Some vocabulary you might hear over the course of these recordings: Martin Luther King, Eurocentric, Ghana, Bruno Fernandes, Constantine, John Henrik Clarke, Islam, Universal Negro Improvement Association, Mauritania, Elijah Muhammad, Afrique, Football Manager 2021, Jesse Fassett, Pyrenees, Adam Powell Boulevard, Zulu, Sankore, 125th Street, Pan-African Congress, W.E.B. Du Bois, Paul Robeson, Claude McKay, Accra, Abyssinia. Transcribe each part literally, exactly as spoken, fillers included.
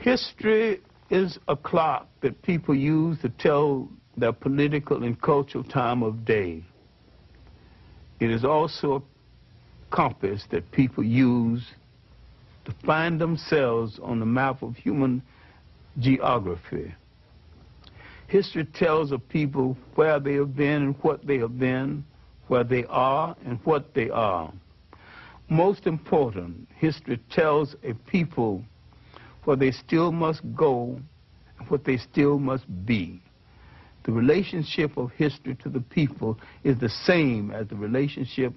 History is a clock that people use to tell their political and cultural time of day. It is also a compass that people use to find themselves on the map of human geography. History tells of people where they have been and what they have been, where they are and what they are. Most important, history tells a people where they still must go and what they still must be. The relationship of history to the people is the same as the relationship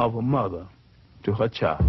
of a mother to her child.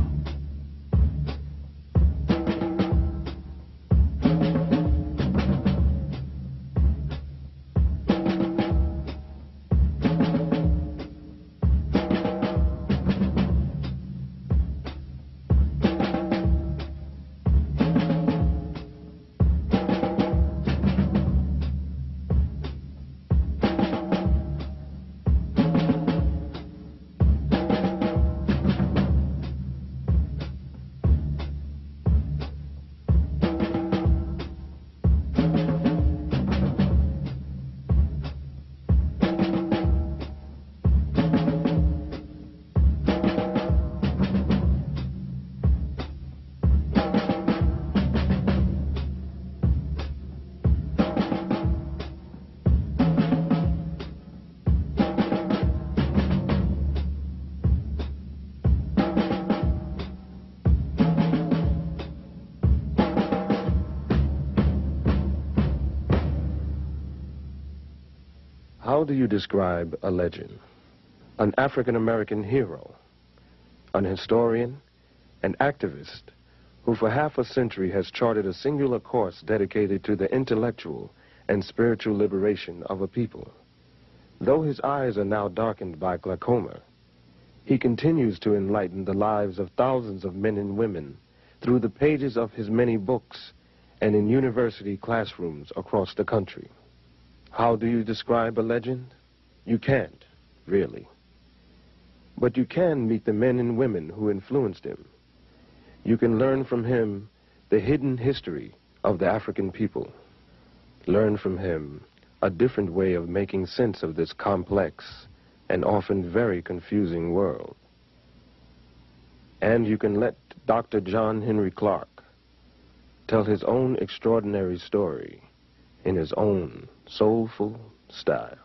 How do you describe a legend, an African-American hero, an historian, an activist who for half a century has charted a singular course dedicated to the intellectual and spiritual liberation of a people? Though his eyes are now darkened by glaucoma, he continues to enlighten the lives of thousands of men and women through the pages of his many books and in university classrooms across the country. How do you describe a legend? You can't, really. But you can meet the men and women who influenced him. You can learn from him the hidden history of the African people. Learn from him a different way of making sense of this complex and often very confusing world. And you can let Doctor John Henrik Clarke tell his own extraordinary story in his own soulful style.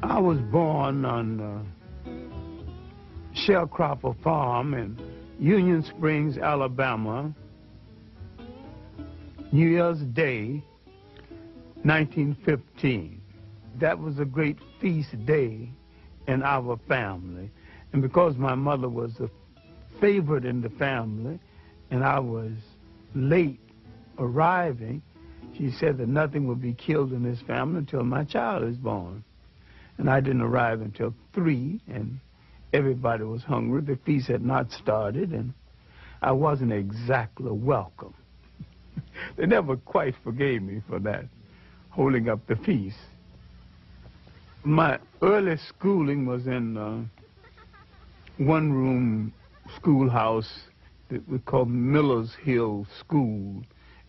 I was born on uh, Sharecropper Farm in Union Springs, Alabama, New Year's Day, nineteen fifteen. That was a great feast day in our family. And because my mother was the favorite in the family and I was late arriving, she said that nothing would be killed in this family until my child is born. And I didn't arrive until three, and everybody was hungry. The feast had not started, and I wasn't exactly welcome. They never quite forgave me for that, holding up the feast. My early schooling was in uh, one-room schoolhouse that we called Miller's Hill School.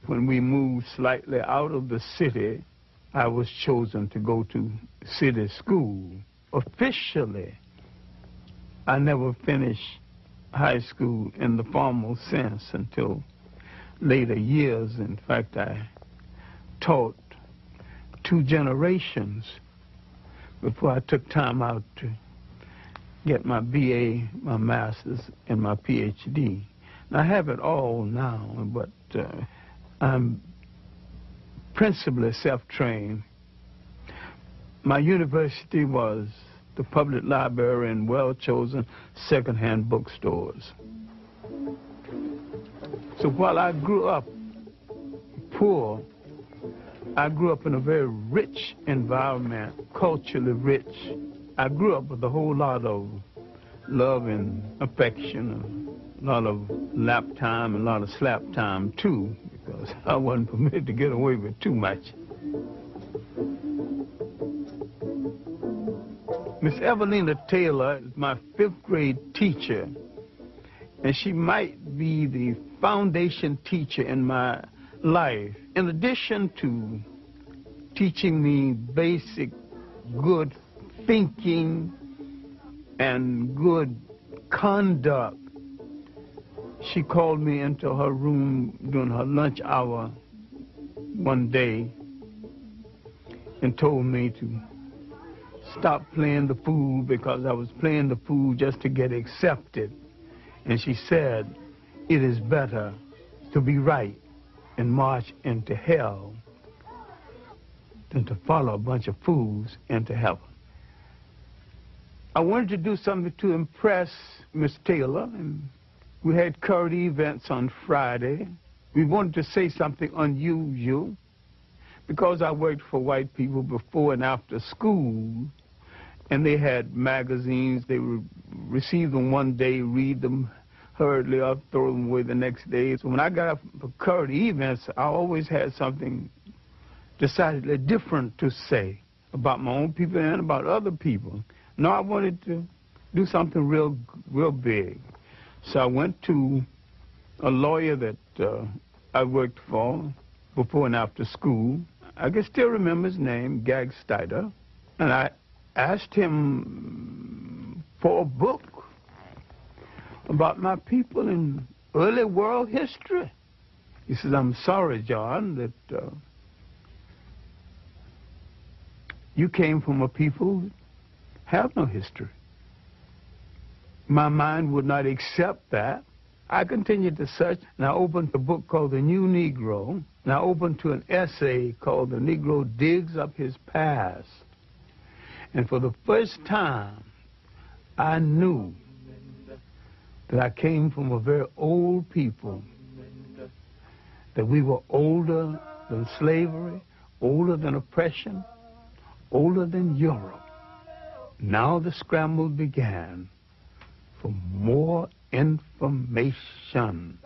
When we moved slightly out of the city, I was chosen to go to city school. Officially, I never finished high school in the formal sense until later years. In fact, I taught two generations before I took time out to get my B A, my master's, and my P H D. And I have it all now, but uh, I'm principally self-trained. My university was the public library and well-chosen second-hand bookstores. So while I grew up poor, I grew up in a very rich environment, culturally rich. I grew up with a whole lot of love and affection, a lot of lap time and a lot of slap time too, because I wasn't permitted to get away with too much. Miss Evelina Taylor is my fifth grade teacher, and she might be the foundation teacher in my life. In addition to teaching me basic good thinking and good conduct, she called me into her room during her lunch hour one day and told me to stop playing the fool because I was playing the fool just to get accepted. And she said, "It is better to be right and march into hell than to follow a bunch of fools into heaven." I wanted to do something to impress Miss Taylor, and we had current events on Friday. We wanted to say something unusual. Because I worked for white people before and after school, and they had magazines, they would receive them one day, read them hurriedly up, throw them away the next day. So when I got up for current events, I always had something decidedly different to say about my own people and about other people. No, I wanted to do something real, real big. So I went to a lawyer that uh, I worked for before and after school. I can still remember his name, Gag Steider, and I asked him for a book about my people in early world history. He says, "I'm sorry, John, that uh, you came from a people that have no history." My mind would not accept that. I continued to search, and I opened a book called The New Negro, and I opened to an essay called The Negro Digs Up His Past. And for the first time, I knew that I came from a very old people, that we were older than slavery, older than oppression, older than Europe. Now the scramble began for more information.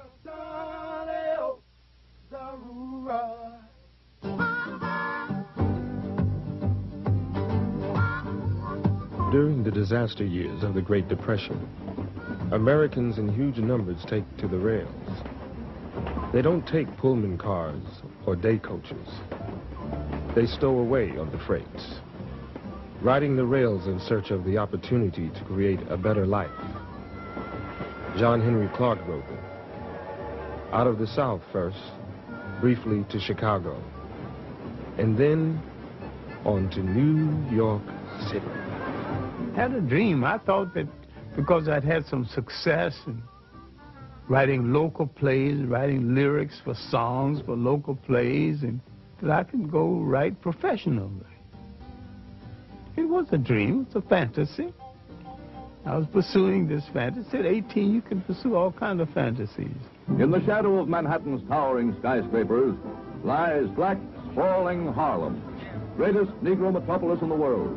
During the disaster years of the Great Depression, Americans in huge numbers take to the rails. They don't take Pullman cars or day coaches. They stow away on the freights, riding the rails in search of the opportunity to create a better life. John Henrik Clarke wrote it. Out of the South first, briefly to Chicago, and then on to New York City. I had a dream. I thought that because I'd had some success in writing local plays, writing lyrics for songs for local plays, and that I could go write professionally. It was a dream, it was a fantasy. I was pursuing this fantasy. At eighteen, you can pursue all kinds of fantasies. In the shadow of Manhattan's towering skyscrapers lies black, sprawling Harlem, greatest Negro metropolis in the world.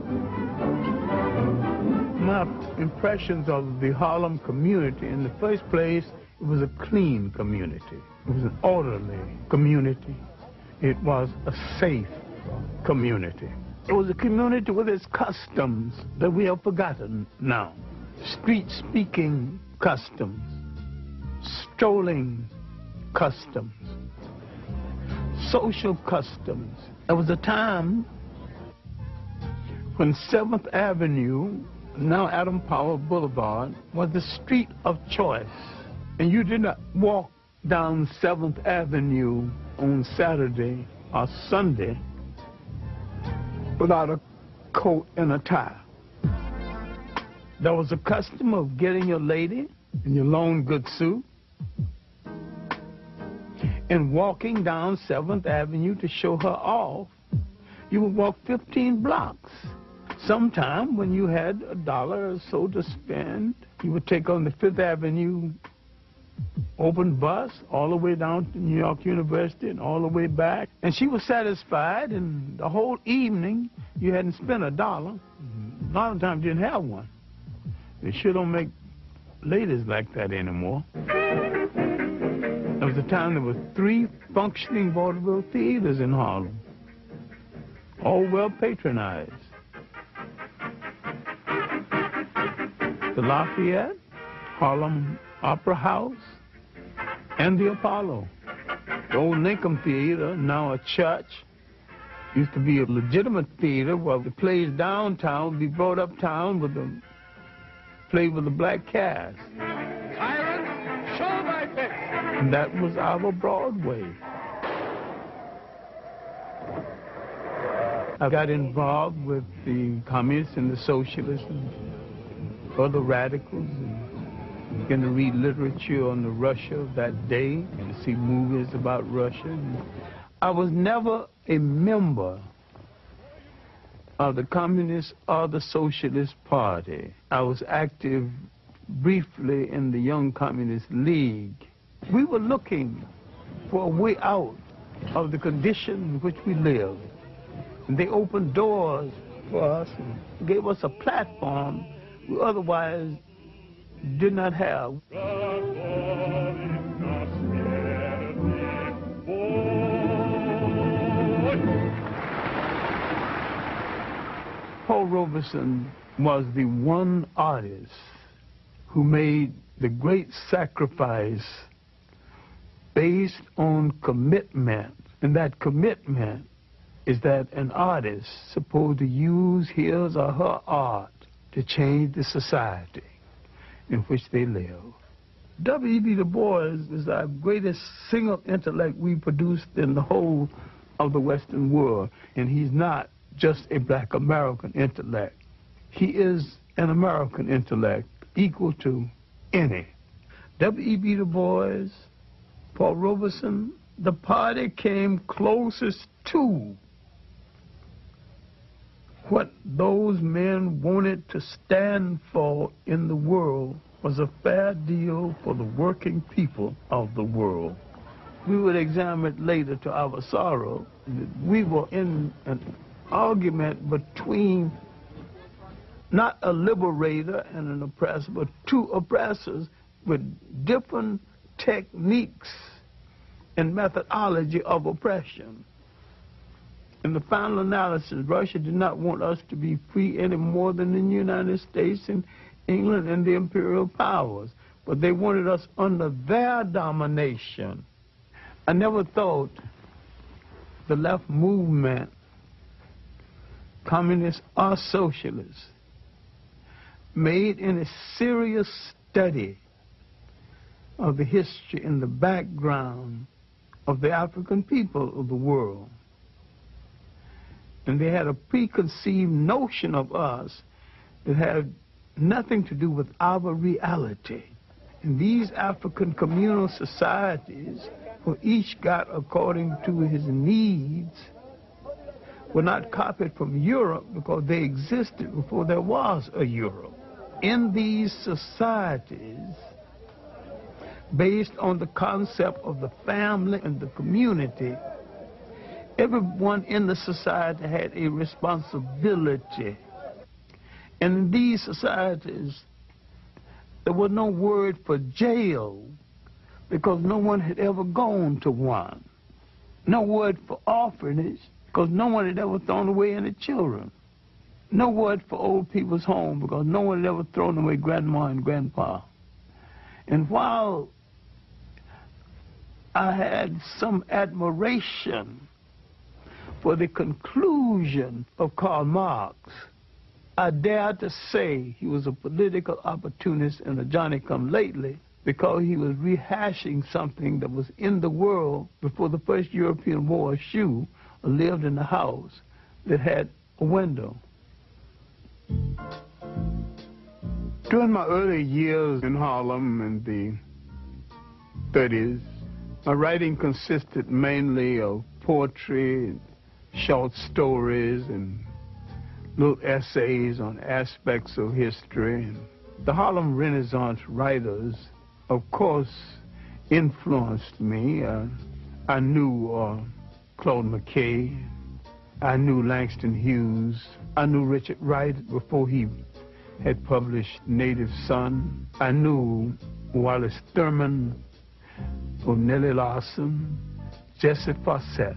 My impressions of the Harlem community, in the first place, it was a clean community. It was an orderly community. It was a safe community. It was a community with its customs that we have forgotten now. Street-speaking customs, strolling customs, social customs. There was a time when Seventh Avenue, now Adam Powell Boulevard, was the street of choice. And you did not walk down Seventh Avenue on Saturday or Sunday without a coat and a tie. There was a custom of getting your lady in your long good suit and walking down seventh Avenue to show her off. You would walk fifteen blocks. Sometime when you had a dollar or so to spend, you would take on the Fifth Avenue open bus all the way down to New York University and all the way back. And she was satisfied, and the whole evening you hadn't spent a dollar. A lot of times you didn't have one. They sure don't make ladies like that anymore. There was a time there were three functioning vaudeville theaters in Harlem, all well patronized. The Lafayette, Harlem Opera House, and the Apollo. The old Ninkum Theater, now a church, used to be a legitimate theater where the plays downtown would be brought uptown with the play with the black cast. Tyrant, show my face! And that was our Broadway. I got involved with the communists and the socialists and other radicals. And began to read literature on the Russia of that day and to see movies about Russia. I was never a member of the Communist or the Socialist Party. I was active briefly in the Young Communist League. We were looking for a way out of the condition in which we lived. And they opened doors for us and gave us a platform we otherwise did not have. Paul Robeson was the one artist who made the great sacrifice based on commitment. And that commitment is that an artist is supposed to use his or her art to change the society in which they live. W E B Du Bois is our greatest single intellect we produced in the whole of the Western world, and he's not just a black American intellect. He is an American intellect equal to any. W E B Du Bois, Paul Robeson, the party came closest to what those men wanted to stand for in the world was a fair deal for the working people of the world. We would examine it later to our sorrow. We were in an argument between not a liberator and an oppressor, but two oppressors with different techniques and methodology of oppression. In the final analysis, Russia did not want us to be free any more than the United States and England and the imperial powers, but they wanted us under their domination. I never thought the left movement, communist or socialist, made any serious study of the history and the background of the African people of the world. And they had a preconceived notion of us that had nothing to do with our reality. And these African communal societies, where each got according to his needs, were not copied from Europe because they existed before there was a Europe. In these societies, based on the concept of the family and the community, everyone in the society had a responsibility. And in these societies, there was no word for jail because no one had ever gone to one. No word for orphanage because no one had ever thrown away any children. No word for old people's home because no one had ever thrown away grandma and grandpa. And while I had some admiration for the conclusion of Karl Marx, I dare to say he was a political opportunist and a Johnny-come-lately because he was rehashing something that was in the world before the first European wore a shoe or lived in a house that had a window. During my early years in Harlem in the thirties, my writing consisted mainly of poetry and short stories and little essays on aspects of history. The Harlem Renaissance writers, of course, influenced me. Uh, I knew uh, Claude McKay. I knew Langston Hughes. I knew Richard Wright before he had published Native Son. I knew Wallace Thurman, Nellie Larson, Jesse Fassett.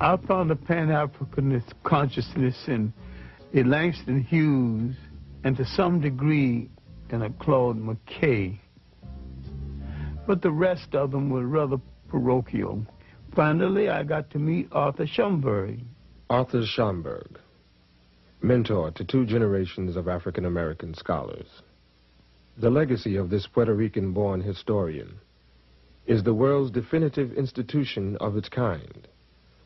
I found a Pan-Africanist consciousness in, in Langston Hughes and to some degree in a Claude McKay. But the rest of them were rather parochial. Finally, I got to meet Arthur Schomburg. Arthur Schomburg, mentor to two generations of African-American scholars. The legacy of this Puerto Rican-born historian is the world's definitive institution of its kind,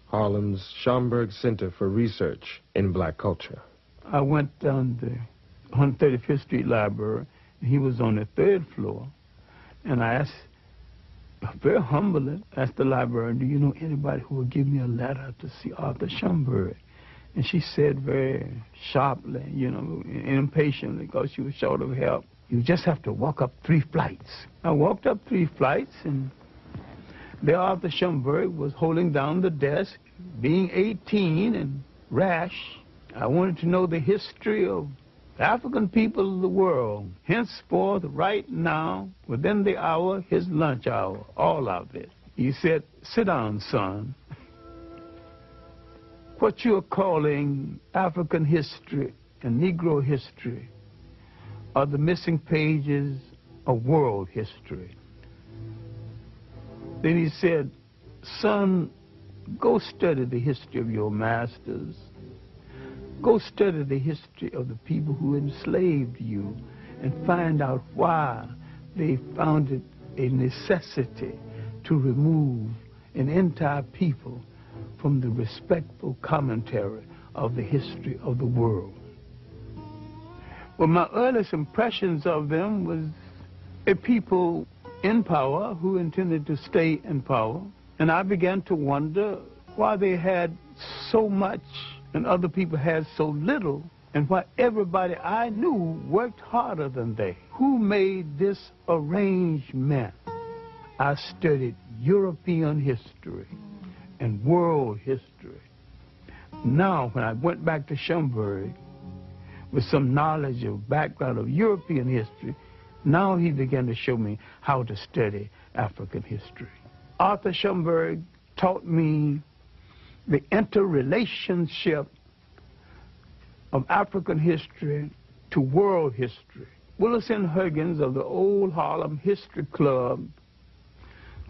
Harlem's Schomburg Center for Research in Black Culture. I went down to one thirty-fifth Street Library, and he was on the third floor, and I asked, very humbly, asked the librarian, do you know anybody who will give me a letter to see Arthur Schomburg? And she said very sharply, you know, impatiently, because she was short of help, you just have to walk up three flights. I walked up three flights, and there Arthur Schomburg was holding down the desk, being eighteen and rash. I wanted to know the history of the African people of the world, henceforth, right now, within the hour, his lunch hour, all of it. He said, sit down, son. What you're calling African history and Negro history are the missing pages of world history. Then he said, son, go study the history of your masters. Go study the history of the people who enslaved you and find out why they found it a necessity to remove an entire people from the respectful commentary of the history of the world. Well, my earliest impressions of them was a people in power who intended to stay in power, and I began to wonder why they had so much and other people had so little, and why everybody I knew worked harder than they. Who made this arrangement? I studied European history and world history. Now, when I went back to Schomburg with some knowledge of background of European history, now he began to show me how to study African history. Arthur Schomburg taught me the interrelationship of African history to world history. Willis N. Huggins of the Old Harlem History Club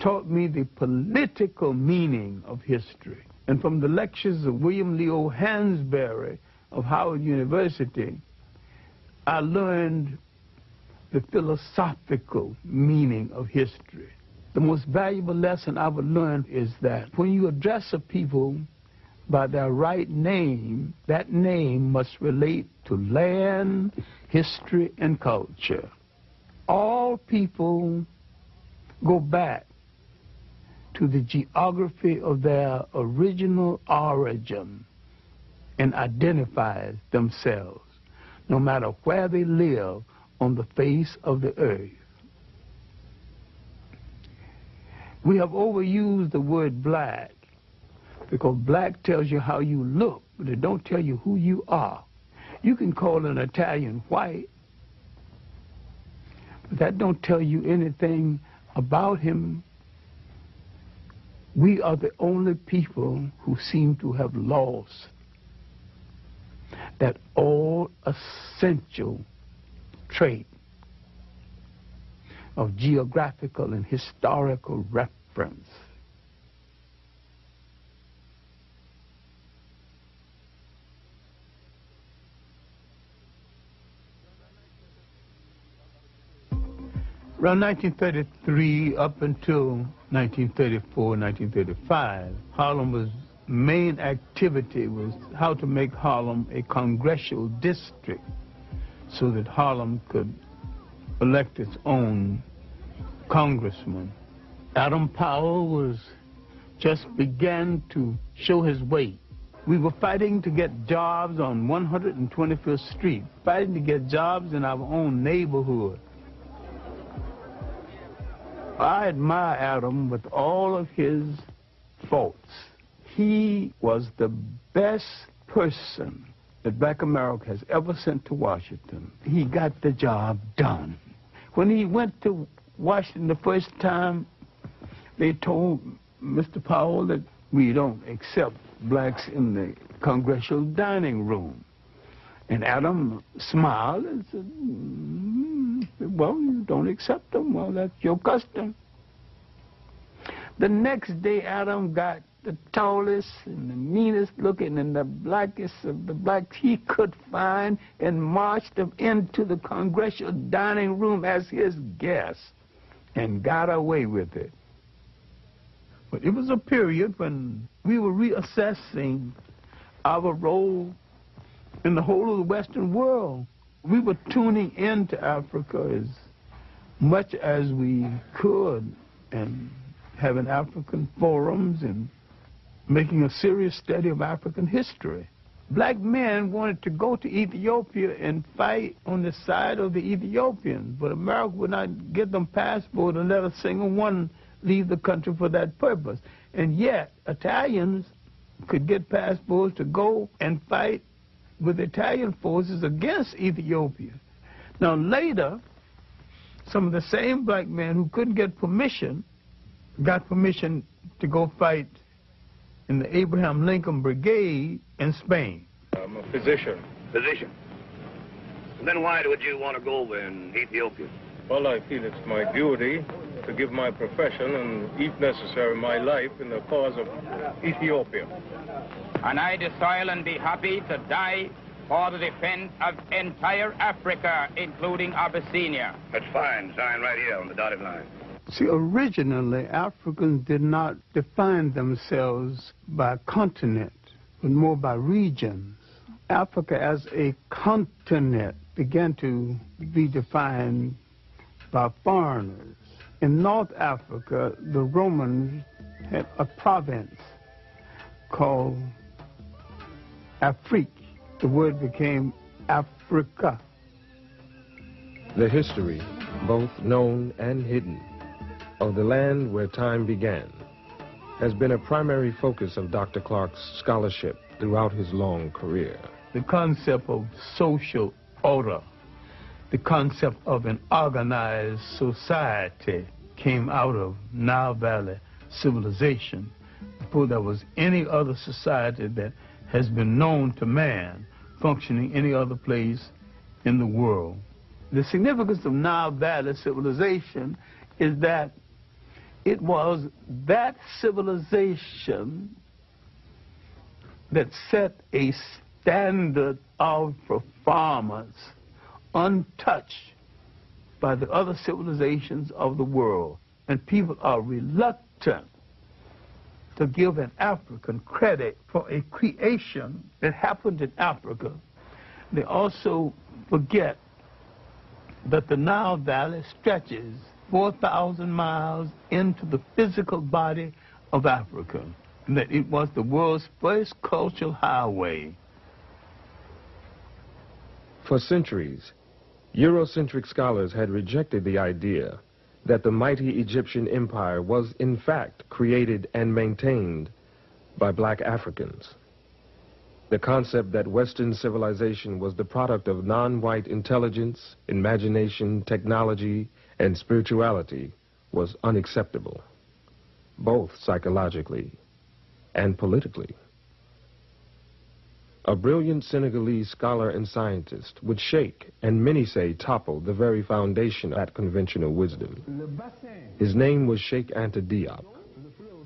taught me the political meaning of history. And from the lectures of William Leo Hansberry of Howard University, I learned the philosophical meaning of history. The most valuable lesson I would learn is that when you address a people by their right name, that name must relate to land, history, and culture. All people go back to the geography of their original origin and identify themselves, no matter where they live on the face of the earth. We have overused the word black, because black tells you how you look, but it don't tell you who you are. You can call an Italian white, but that don't tell you anything about him. We are the only people who seem to have lost that all essential trait of geographical and historical reference. Around nineteen thirty-three up until nineteen thirty-four, nineteen thirty-five, Harlem's main activity was how to make Harlem a congressional district so that Harlem could elect its own congressman. Adam Powell was just began to show his weight. We were fighting to get jobs on one hundred twenty-fifth Street, fighting to get jobs in our own neighborhood. I admire Adam with all of his faults. He was the best person that black America has ever sent to Washington. He got the job done. When he went to Washington the first time, they told Mister Powell that we don't accept blacks in the congressional dining room. And Adam smiled and said, mm, well, you don't accept them. Well, that's your custom. The next day, Adam got the tallest and the meanest looking and the blackest of the blacks he could find and marched them into the congressional dining room as his guest and got away with it. But it was a period when we were reassessing our role in the whole of the Western world. We were tuning into Africa as much as we could and having African forums and making a serious study of African history. Black men wanted to go to Ethiopia and fight on the side of the Ethiopians, but America would not give them passports and let a single one leave the country for that purpose. And yet, Italians could get passports to go and fight with Italian forces against Ethiopia. Now later, some of the same black men who couldn't get permission got permission to go fight in the Abraham Lincoln Brigade in Spain. I'm a physician. Physician? Then why would you want to go over in Ethiopia? Well, I feel it's my duty to give my profession and, if necessary, my life in the cause of Ethiopia. And I desire and be happy to die for the defense of entire Africa, including Abyssinia. That's fine. Sign right here on the dotted line. See, originally, Africans did not define themselves by continent, but more by regions. Africa as a continent began to be defined by foreigners. In North Africa, the Romans had a province called Afrique. The word became Africa. The history, both known and hidden, of the land where time began has been a primary focus of Doctor Clarke's scholarship throughout his long career. The concept of social order, the concept of an organized society came out of Nile Valley civilization before there was any other society that has been known to man functioning any other place in the world. The significance of Nile Valley civilization is that it was that civilization that set a standard of performance untouched by the other civilizations of the world. And people are reluctant to give an African credit for a creation that happened in Africa. They also forget that the Nile Valley stretches four thousand miles into the physical body of Africa, and that it was the world's first cultural highway. For centuries, Eurocentric scholars had rejected the idea that the mighty Egyptian empire was in fact created and maintained by black Africans. The concept that Western civilization was the product of non-white intelligence, imagination, technology, and spirituality was unacceptable, both psychologically and politically. A brilliant Senegalese scholar and scientist would shake, and many say topple, the very foundation of that conventional wisdom. His name was Cheikh Anta Diop.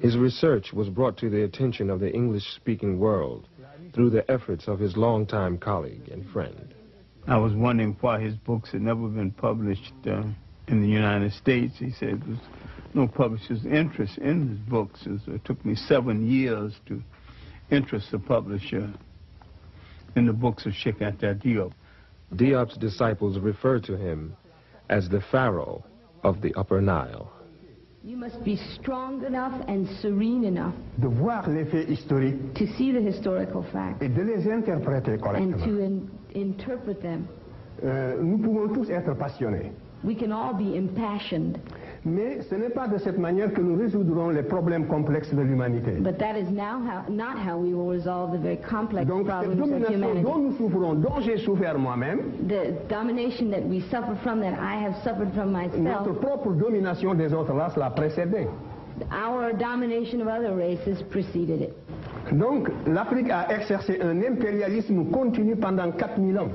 His research was brought to the attention of the English-speaking world through the efforts of his longtime colleague and friend. I was wondering why his books had never been published uh, in the United States. He said there was no publisher's interest in his books. It took me seven years to interest the publisher in the books of Cheikh Anta Diop. Diop's disciples refer to him as the Pharaoh of the Upper Nile. You must be strong enough and serene enough to see the historical facts and to in interpret them. We can all be impassioned. Mais ce n'est pas de cette manière que nous résoudrons les problèmes complexes de l'humanité. But that is now how, not how we will resolve the very complex Donc, problems of humanity. Donc cette domination dont nous souffrons, dont j'ai souffert moi-même, the domination that we suffer from, that I have suffered from myself, notre propre domination des autres races l'a précédée. Our domination of other races preceded it. Donc, l'Afrique a exercé un impérialisme continu pendant quatre mille ans.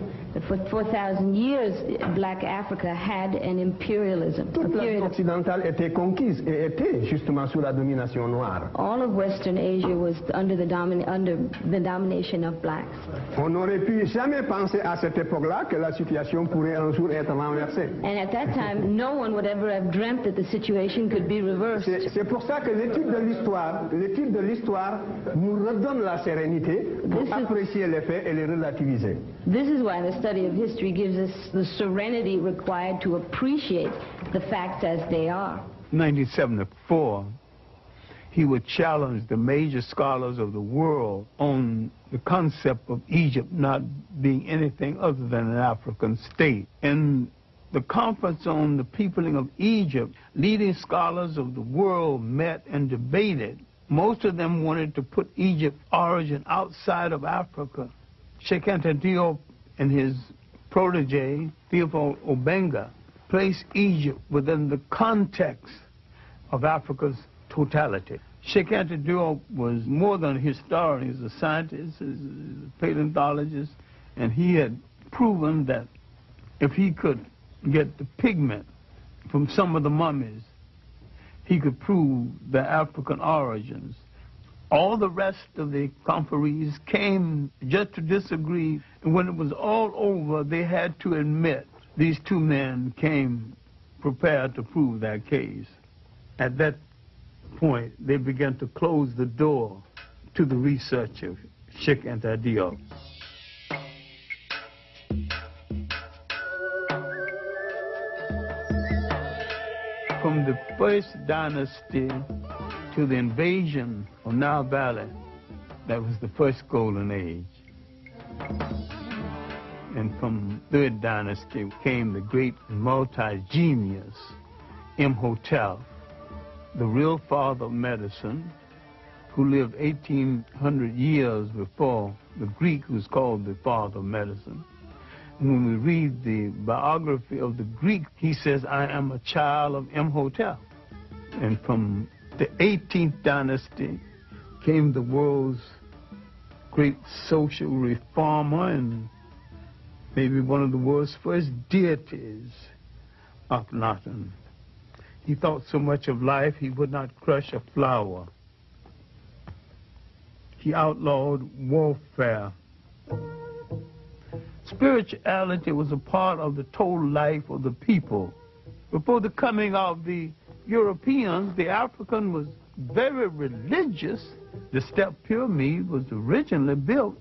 For four thousand years, Black Africa had an imperialism. Toute l'Afrique occidentale était conquise et était justement sous la domination noire. All of Western Asia was under the, domi under the domination of blacks. On n'aurait pu jamais penser à cette époque-là que la situation pourrait un jour être renversée. And at that time, no one would ever have dreamt that the situation could be reversed. C'est pour ça que l'étude de l'histoire, l'étude de l'histoire nous redonne la sérénité pour this apprécier is, les faits et les relativiser. This is why the study of history gives us the serenity required to appreciate the facts as they are. nineteen seventy-four, he would challenge the major scholars of the world on the concept of Egypt not being anything other than an African state. In the conference on the peopling of Egypt, leading scholars of the world met and debated. Most of them wanted to put Egypt's origin outside of Africa. Cheikh Anta Diop and his protege, Theophile Obenga, placed Egypt within the context of Africa's totality. Cheikh Anta Diop was more than a historian, he was a scientist, he was a paleontologist, and he had proven that if he could get the pigment from some of the mummies, he could prove their African origins. All the rest of the conferees came just to disagree. And when it was all over, they had to admit these two men came prepared to prove their case. At that point, they began to close the door to the research of Cheikh Anta Diop. From the first dynasty to the invasion of Nile Valley, that was the first golden age. And from third dynasty came the great multi-genius Imhotep, the real father of medicine, who lived eighteen hundred years before the Greek who's called the father of medicine. When we read the biography of the Greek, he says, I am a child of Imhotep. And from the eighteenth dynasty came the world's great social reformer and maybe one of the world's first deities, Akhenaten. He thought so much of life, he would not crush a flower. He outlawed warfare. Spirituality was a part of the total life of the people. Before the coming of the Europeans, the African was very religious. The step pyramid was originally built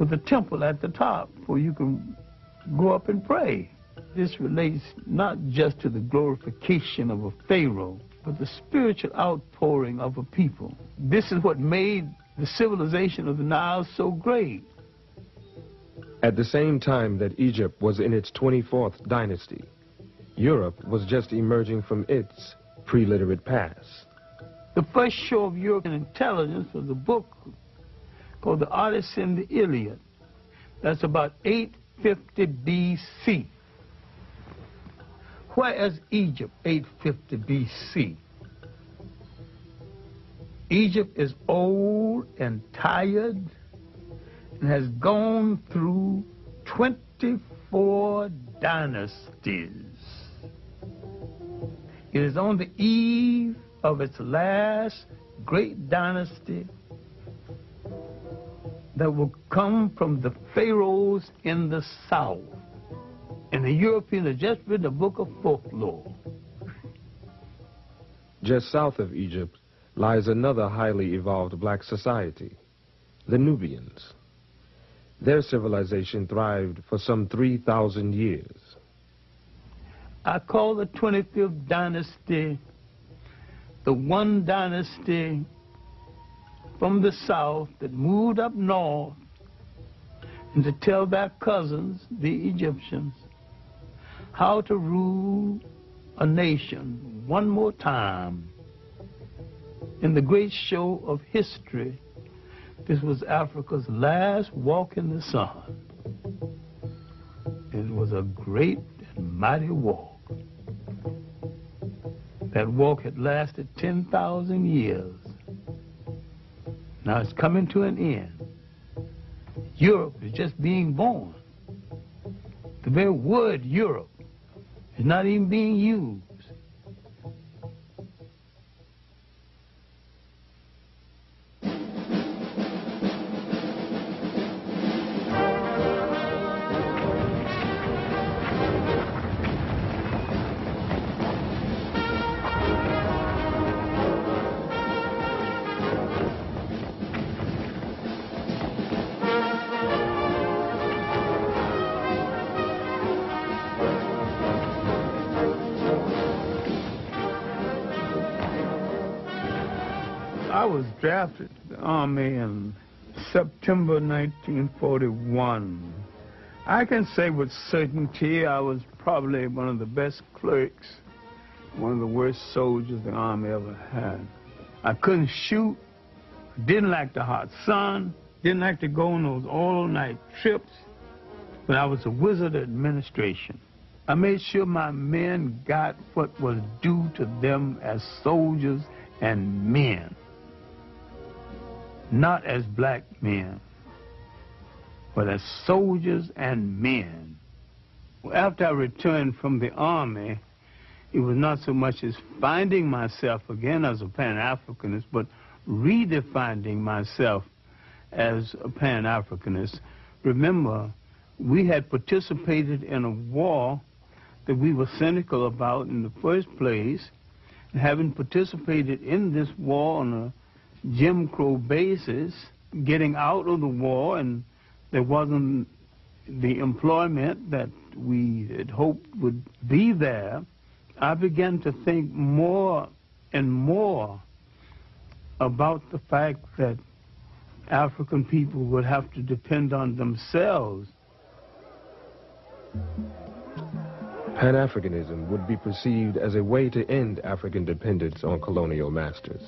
with a temple at the top where you can go up and pray. This relates not just to the glorification of a pharaoh, but the spiritual outpouring of a people. This is what made the civilization of the Nile so great. At the same time that Egypt was in its twenty-fourth dynasty, Europe was just emerging from its pre-literate past. The first show of European intelligence was a book called The Odyssey and the Iliad. That's about eight fifty B C. Whereas Egypt, eight fifty B C? Egypt is old and tired, and has gone through twenty-four dynasties. It is on the eve of its last great dynasty that will come from the pharaohs in the south. And the Europeans have just written a book of folklore. Just south of Egypt lies another highly evolved black society, the Nubians. Their civilization thrived for some three thousand years. I call the twenty-fifth dynasty the one dynasty from the south that moved up north and to tell their cousins, the Egyptians, how to rule a nation one more time in the great show of history. This was Africa's last walk in the sun. It was a great and mighty walk. That walk had lasted ten thousand years. Now it's coming to an end. Europe is just being born. The very word Europe is not even being used. Drafted to the Army in September nineteen forty-one. I can say with certainty I was probably one of the best clerks, one of the worst soldiers the Army ever had. I couldn't shoot, didn't like the hot sun, didn't like to go on those all-night trips, but I was a wizard of administration. I made sure my men got what was due to them as soldiers and men. Not as black men, but as soldiers and men. Well, after I returned from the Army, it was not so much as finding myself again as a Pan-Africanist, but redefining myself as a Pan-Africanist. Remember, we had participated in a war that we were cynical about in the first place, and having participated in this war on a Jim Crow basis, getting out of the war, and there wasn't the employment that we had hoped would be there, I began to think more and more about the fact that African people would have to depend on themselves. Pan-Africanism would be perceived as a way to end African dependence on colonial masters.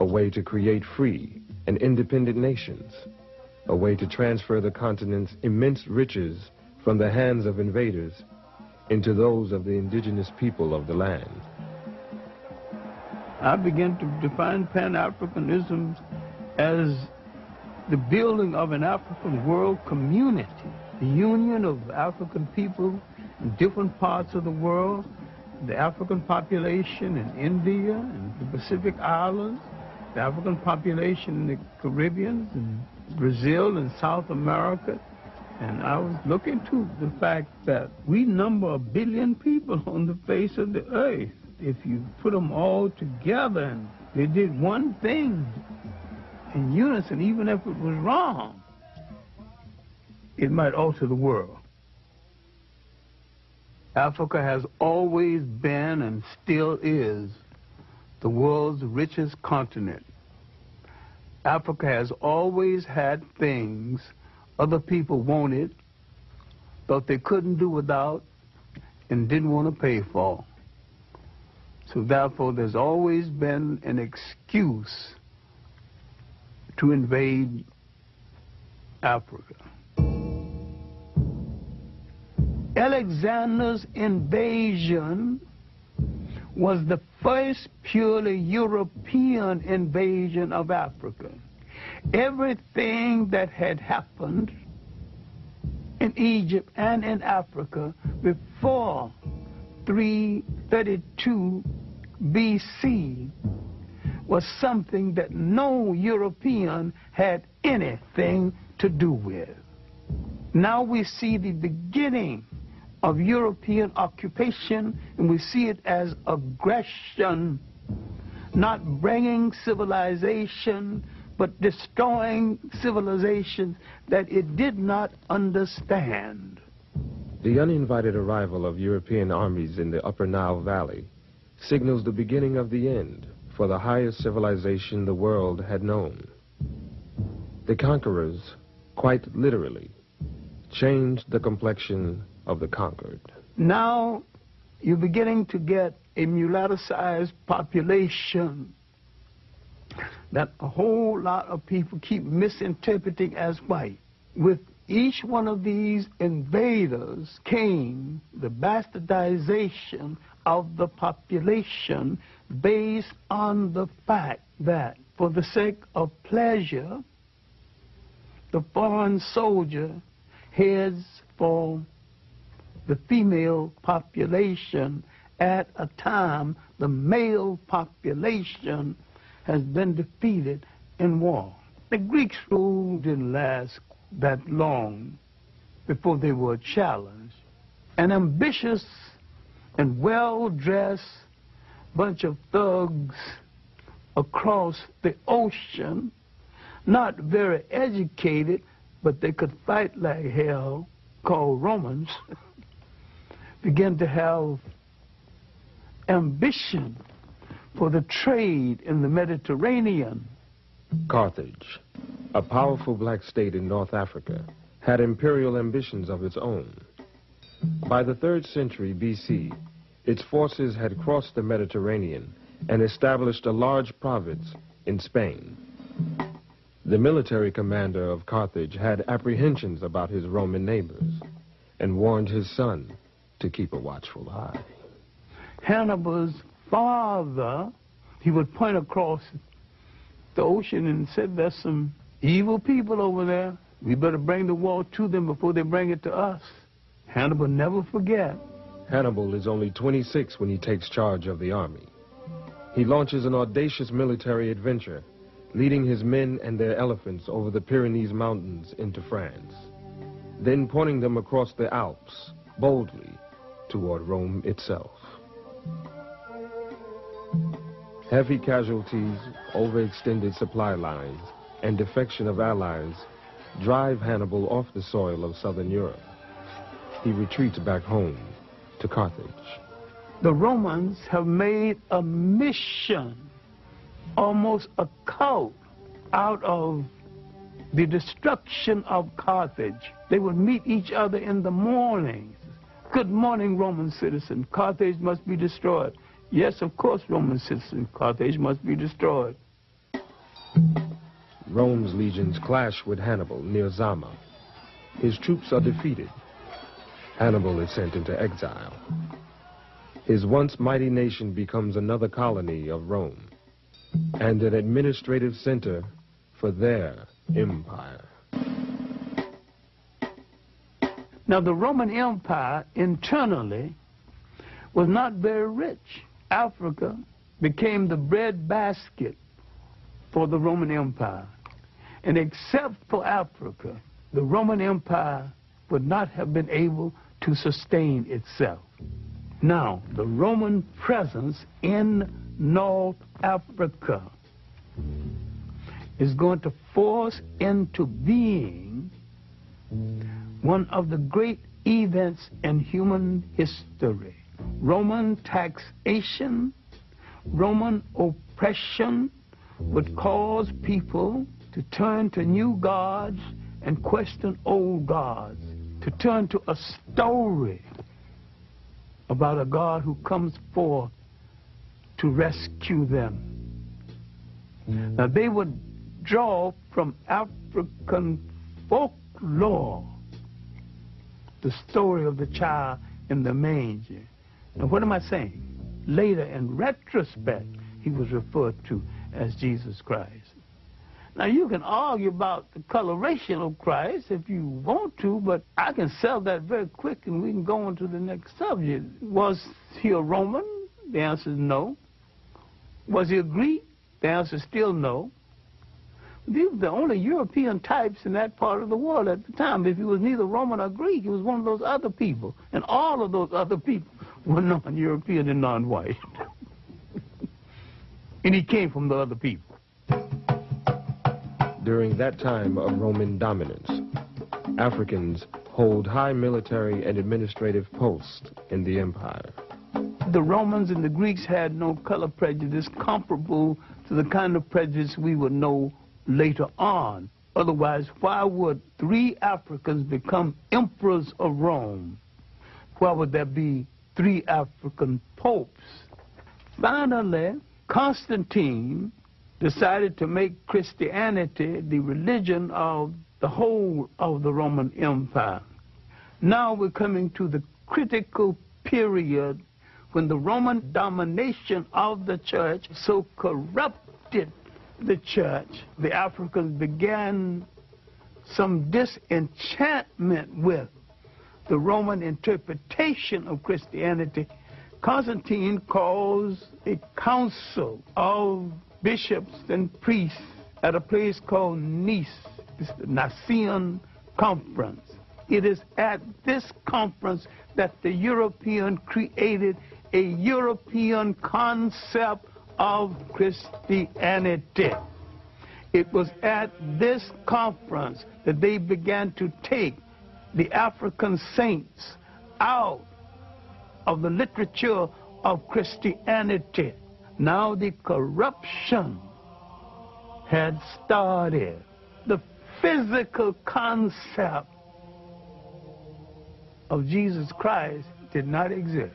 A way to create free and independent nations, a way to transfer the continent's immense riches from the hands of invaders into those of the indigenous people of the land. I began to define Pan-Africanism as the building of an African world community, the union of African people in different parts of the world, the African population in India and the Pacific Islands, the African population in the Caribbean, and Brazil and South America. And I was looking to the fact that we number a billion people on the face of the earth. If you put them all together and they did one thing in unison, even if it was wrong, it might alter the world. Africa has always been and still is the world's richest continent. Africa has always had things other people wanted, but they couldn't do without and didn't want to pay for. So therefore, there's always been an excuse to invade Africa. Alexander's invasion was the first purely European invasion of Africa. Everything that had happened in Egypt and in Africa before three thirty-two B C was something that no European had anything to do with. Now we see the beginning of European occupation, and we see it as aggression, not bringing civilization, but destroying civilization that it did not understand. The uninvited arrival of European armies in the upper Nile Valley signals the beginning of the end for the highest civilization the world had known. The conquerors, quite literally, changed the complexion of the conquered. Now you're beginning to get a mulatticized population that a whole lot of people keep misinterpreting as white. With each one of these invaders came the bastardization of the population based on the fact that for the sake of pleasure, the foreign soldier heads for the female population at a time the male population has been defeated in war. The Greeks' rule didn't last that long before they were challenged. An ambitious and well-dressed bunch of thugs across the ocean, not very educated, but they could fight like hell, called Romans, began to have ambition for the trade in the Mediterranean. Carthage, a powerful black state in North Africa, had imperial ambitions of its own. By the third century B C, its forces had crossed the Mediterranean and established a large province in Spain. The military commander of Carthage had apprehensions about his Roman neighbors and warned his son to keep a watchful eye. Hannibal's father, he would point across the ocean and said, there's some evil people over there. We better bring the war to them before they bring it to us. Hannibal never forget. Hannibal is only twenty-six when he takes charge of the army. He launches an audacious military adventure, leading his men and their elephants over the Pyrenees Mountains into France, then pointing them across the Alps boldly toward Rome itself. Heavy casualties, overextended supply lines, and defection of allies drive Hannibal off the soil of southern Europe. He retreats back home to Carthage. The Romans have made a mission, almost a cult, out of the destruction of Carthage. They would meet each other in the mornings. Good morning, Roman citizen. Carthage must be destroyed. Yes, of course, Roman citizen. Carthage must be destroyed. Rome's legions clash with Hannibal near Zama. His troops are defeated. Hannibal is sent into exile. His once mighty nation becomes another colony of Rome and an administrative center for their empire. Now, the Roman Empire internally was not very rich. Africa became the breadbasket for the Roman Empire. And except for Africa, the Roman Empire would not have been able to sustain itself. Now, the Roman presence in North Africa is going to force into being one of the great events in human history. Roman taxation, Roman oppression would cause people to turn to new gods and question old gods, to turn to a story about a God who comes forth to rescue them. Now, they would draw from African folklore the story of the child in the manger. Now, what am I saying? Later, in retrospect, he was referred to as Jesus Christ. Now, you can argue about the coloration of Christ if you want to, but I can sell that very quick and we can go on to the next subject. Was he a Roman? The answer is no. Was he a Greek? The answer is still no. These were the only European types in that part of the world at the time. If he was neither Roman or Greek, he was one of those other people. And all of those other people were non-European and non-white. And he came from the other people. During that time of Roman dominance, Africans hold high military and administrative posts in the empire. The Romans and the Greeks had no color prejudice comparable to the kind of prejudice we would know later on. Otherwise, why would three Africans become emperors of Rome? Why would there be three African popes. Finally, Constantine decided to make Christianity the religion of the whole of the Roman Empire. Now we're coming to the critical period when the Roman domination of the church so corrupted the church, the Africans began some disenchantment with the Roman interpretation of Christianity. Constantine calls a council of bishops and priests at a place called Nice. It's the Nicene Conference. It is at this conference that the European created a European concept of Christianity. It was at this conference that they began to take the African saints out of the literature of Christianity. Now the corruption had started. The physical concept of Jesus Christ did not exist.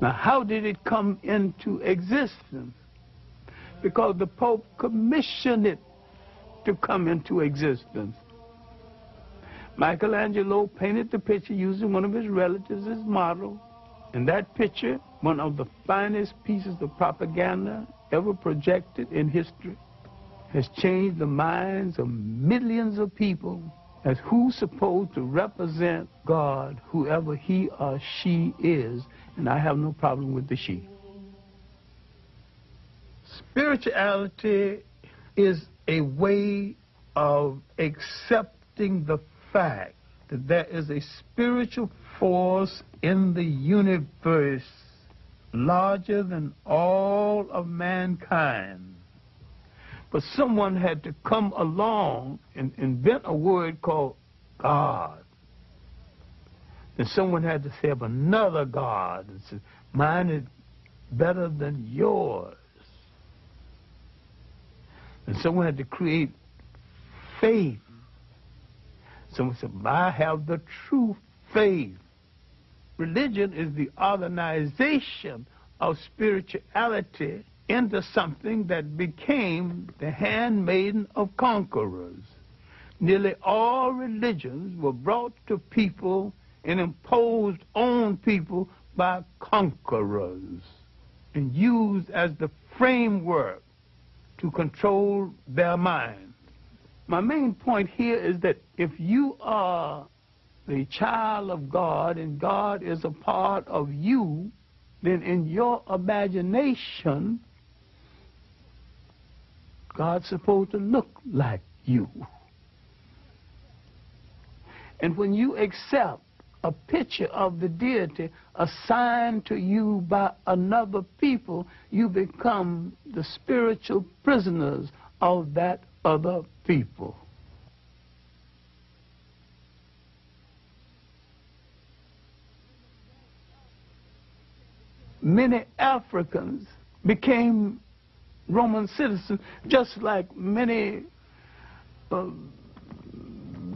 Now, how did it come into existence? Because the Pope commissioned it to come into existence. Michelangelo painted the picture using one of his relatives as model. In that picture, one of the finest pieces of propaganda ever projected in history, has changed the minds of millions of people as who's supposed to represent God, whoever he or she is, and I have no problem with the she. Spirituality is a way of accepting the fact that there is a spiritual force in the universe larger than all of mankind. But someone had to come along and invent a word called God. And someone had to say of another God and say, mine is better than yours. And someone had to create faith. Someone said, I have the true faith. Religion is the organization of spirituality into something that became the handmaiden of conquerors. Nearly all religions were brought to people and imposed on people by conquerors and used as the framework to control their minds. My main point here is that if you are the child of God and God is a part of you, then in your imagination, God's supposed to look like you. And when you accept a picture of the deity assigned to you by another people, you become the spiritual prisoners of that other people. Many Africans became Roman citizens, just like many uh,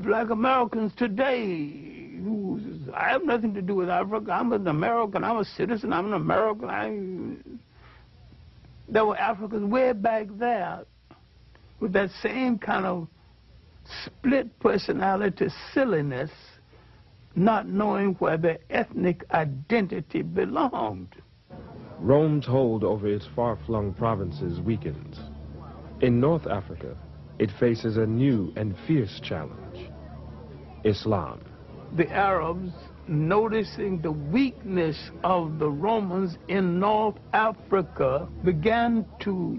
black Americans today. Who says, I have nothing to do with Africa. I'm an American. I'm a citizen. I'm an American. I... There were Africans way back there with that same kind of split personality silliness, not knowing where their ethnic identity belonged. Rome's hold over its far-flung provinces weakens. In North Africa, it faces a new and fierce challenge, Islam. The Arabs, noticing the weakness of the Romans in North Africa, began to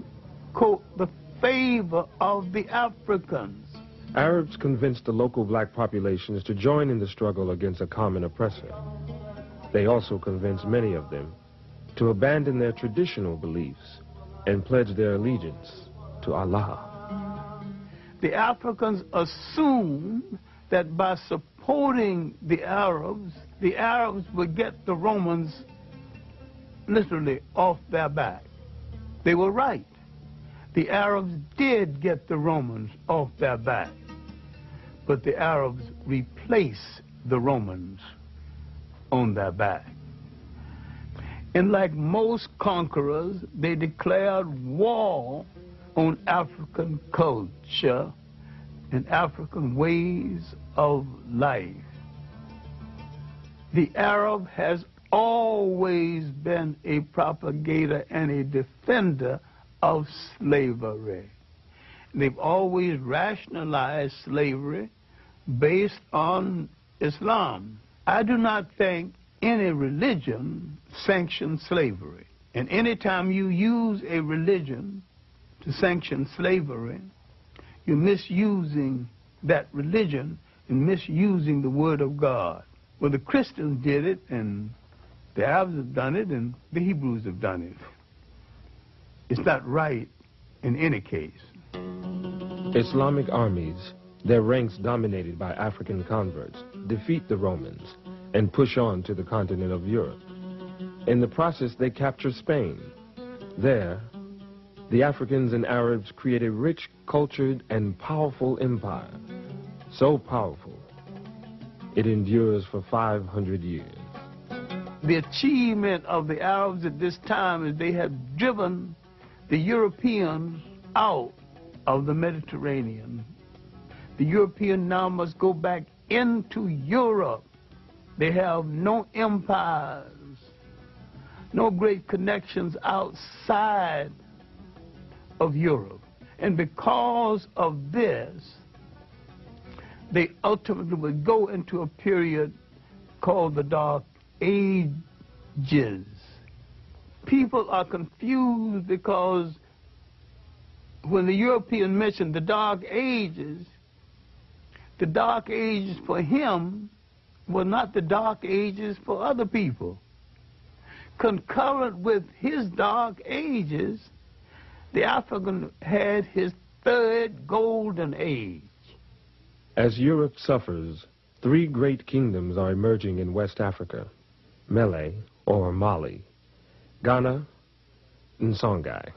court the favor of the Africans. Arabs convinced the local black populations to join in the struggle against a common oppressor. They also convinced many of them to abandon their traditional beliefs and pledge their allegiance to Allah. The Africans assumed that by supporting the Arabs, the Arabs would get the Romans literally off their back. They were right. The Arabs did get the Romans off their back, but the Arabs replaced the Romans on their back. And like most conquerors, they declared war on African culture and African ways of life. The Arab has always been a propagator and a defender of slavery. They've always rationalized slavery based on Islam. I do not think any religion sanctions slavery. And any time you use a religion to sanction slavery, you're misusing that religion and misusing the Word of God. Well, the Christians did it, and the Arabs have done it, and the Hebrews have done it. It's not right in any case. Islamic armies, their ranks dominated by African converts, defeat the Romans and push on to the continent of Europe. In the process, they capture Spain. There, the Africans and Arabs create a rich, cultured, and powerful empire. So powerful, it endures for five hundred years. The achievement of the Arabs at this time is they had driven the Europeans out of the Mediterranean. The European now must go back into Europe. They have no empires, no great connections outside of Europe. And because of this, they ultimately would go into a period called the Dark Ages. People are confused because when the European mentioned the Dark Ages, the Dark Ages for him were not the Dark Ages for other people. Concurrent with his Dark Ages, the African had his third golden age. As Europe suffers, three great kingdoms are emerging in West Africa: Mele, or Mali, Ghana, and Songhai.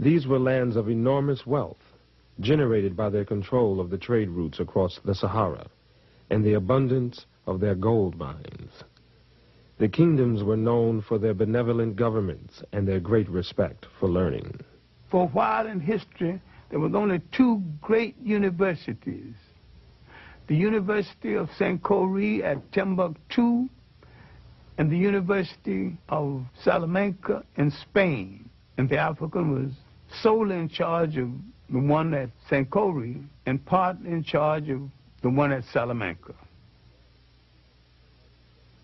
These were lands of enormous wealth, generated by their control of the trade routes across the Sahara and the abundance of their gold mines. The kingdoms were known for their benevolent governments and their great respect for learning. For a while in history, there were only two great universities: the University of Sankore at Timbuktu and the University of Salamanca in Spain. And the African was solely in charge of the one at Sankore and partly in charge of the one at Salamanca.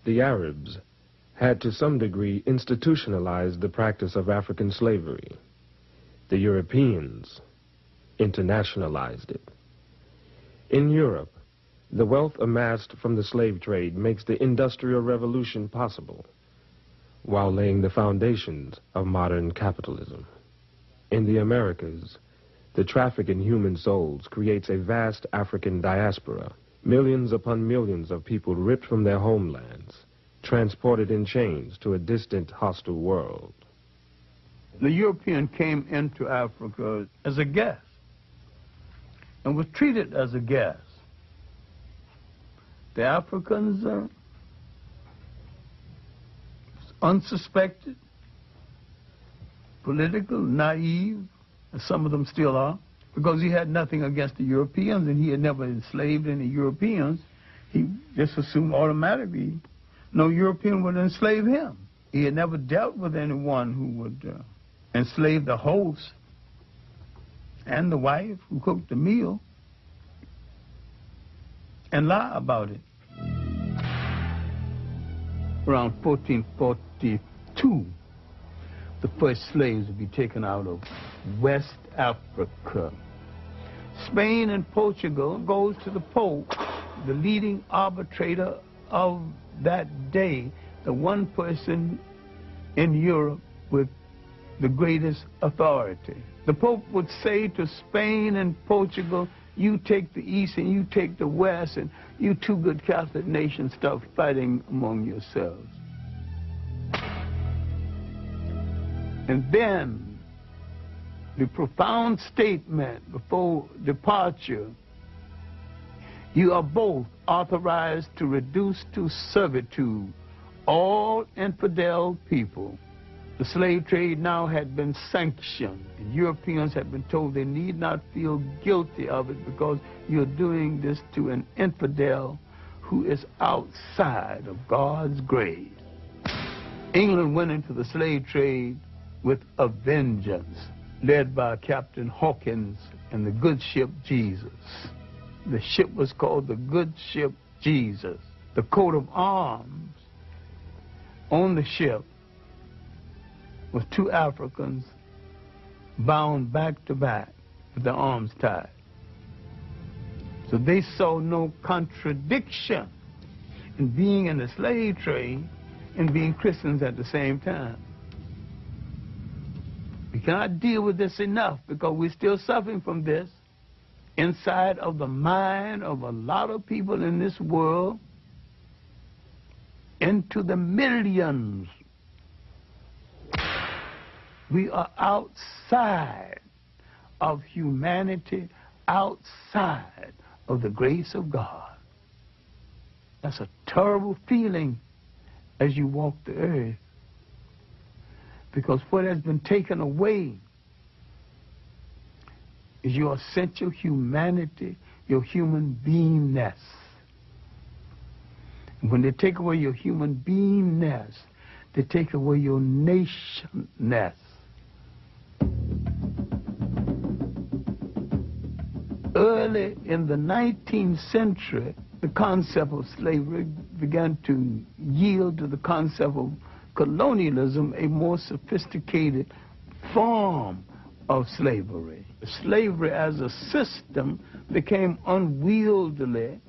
The Arabs had to some degree institutionalized the practice of African slavery. The Europeans internationalized it. In Europe, the wealth amassed from the slave trade makes the Industrial Revolution possible, while laying the foundations of modern capitalism. In the Americas, the traffic in human souls creates a vast African diaspora. Millions upon millions of people ripped from their homelands, transported in chains to a distant, hostile world. The European came into Africa as a guest and was treated as a guest. The Africans are unsuspected, political, naive, as some of them still are, because he had nothing against the Europeans and he had never enslaved any Europeans. He just assumed automatically no European would enslave him. He had never dealt with anyone who would uh, enslave the host and the wife who cooked the meal and lie about it. Around fourteen forty-two, the first slaves would be taken out of West Africa. Spain and Portugal goes to the Pope, the leading arbitrator of that day, the one person in Europe with the greatest authority. The Pope would say to Spain and Portugal, you take the East and you take the West, and you two good Catholic nations start fighting among yourselves. And then the profound statement before departure, You are both authorized to reduce to servitude all infidel people. The slave trade now had been sanctioned, and Europeans had been told they need not feel guilty of it because you're doing this to an infidel who is outside of God's grade. England went into the slave trade with a vengeance, led by Captain Hawkins and the good ship Jesus. The ship was called the Good Ship Jesus. The coat of arms on the ship was two Africans bound back to back with their arms tied. So they saw no contradiction in being in the slave trade and being Christians at the same time. We cannot deal with this enough because we're still suffering from this inside of the mind of a lot of people in this world, into the millions. We are outside of humanity, outside of the grace of God. That's a terrible feeling as you walk the earth, because what has been taken away is your essential humanity, your human beingness. And when they take away your human beingness, they take away your nationness. Early in the nineteenth century, the concept of slavery began to yield to the concept of colonialism, a more sophisticated form of slavery. Slavery as a system became unwieldy,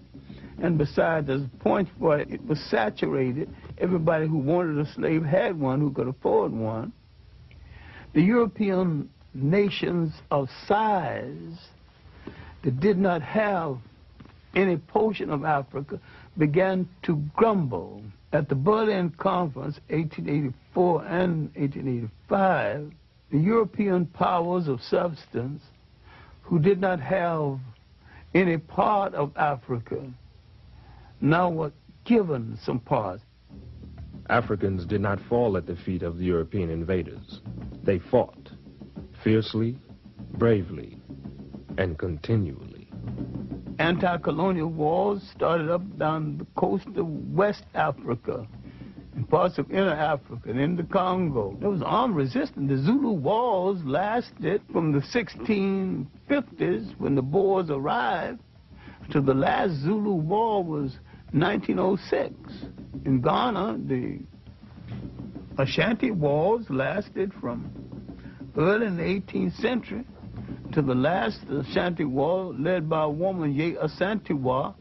and besides, there's a point where it was saturated. Everybody who wanted a slave had one, who could afford one. The European nations of size that did not have any portion of Africa began to grumble. At the Berlin Conference, eighteen eighty-four and eighteen eighty-five, the European powers of substance who did not have any part of Africa now were given some parts. Africans did not fall at the feet of the European invaders. They fought fiercely, bravely, and continually. Anti-colonial wars started up down the coast of West Africa, in parts of Inner Africa, and in the Congo. There was armed resistance. The Zulu wars lasted from the sixteen fifties, when the Boers arrived, to the last Zulu war was nineteen oh six. In Ghana, the Ashanti wars lasted from early in the eighteenth century to the last Ashanti war, led by a woman, Ye Asante,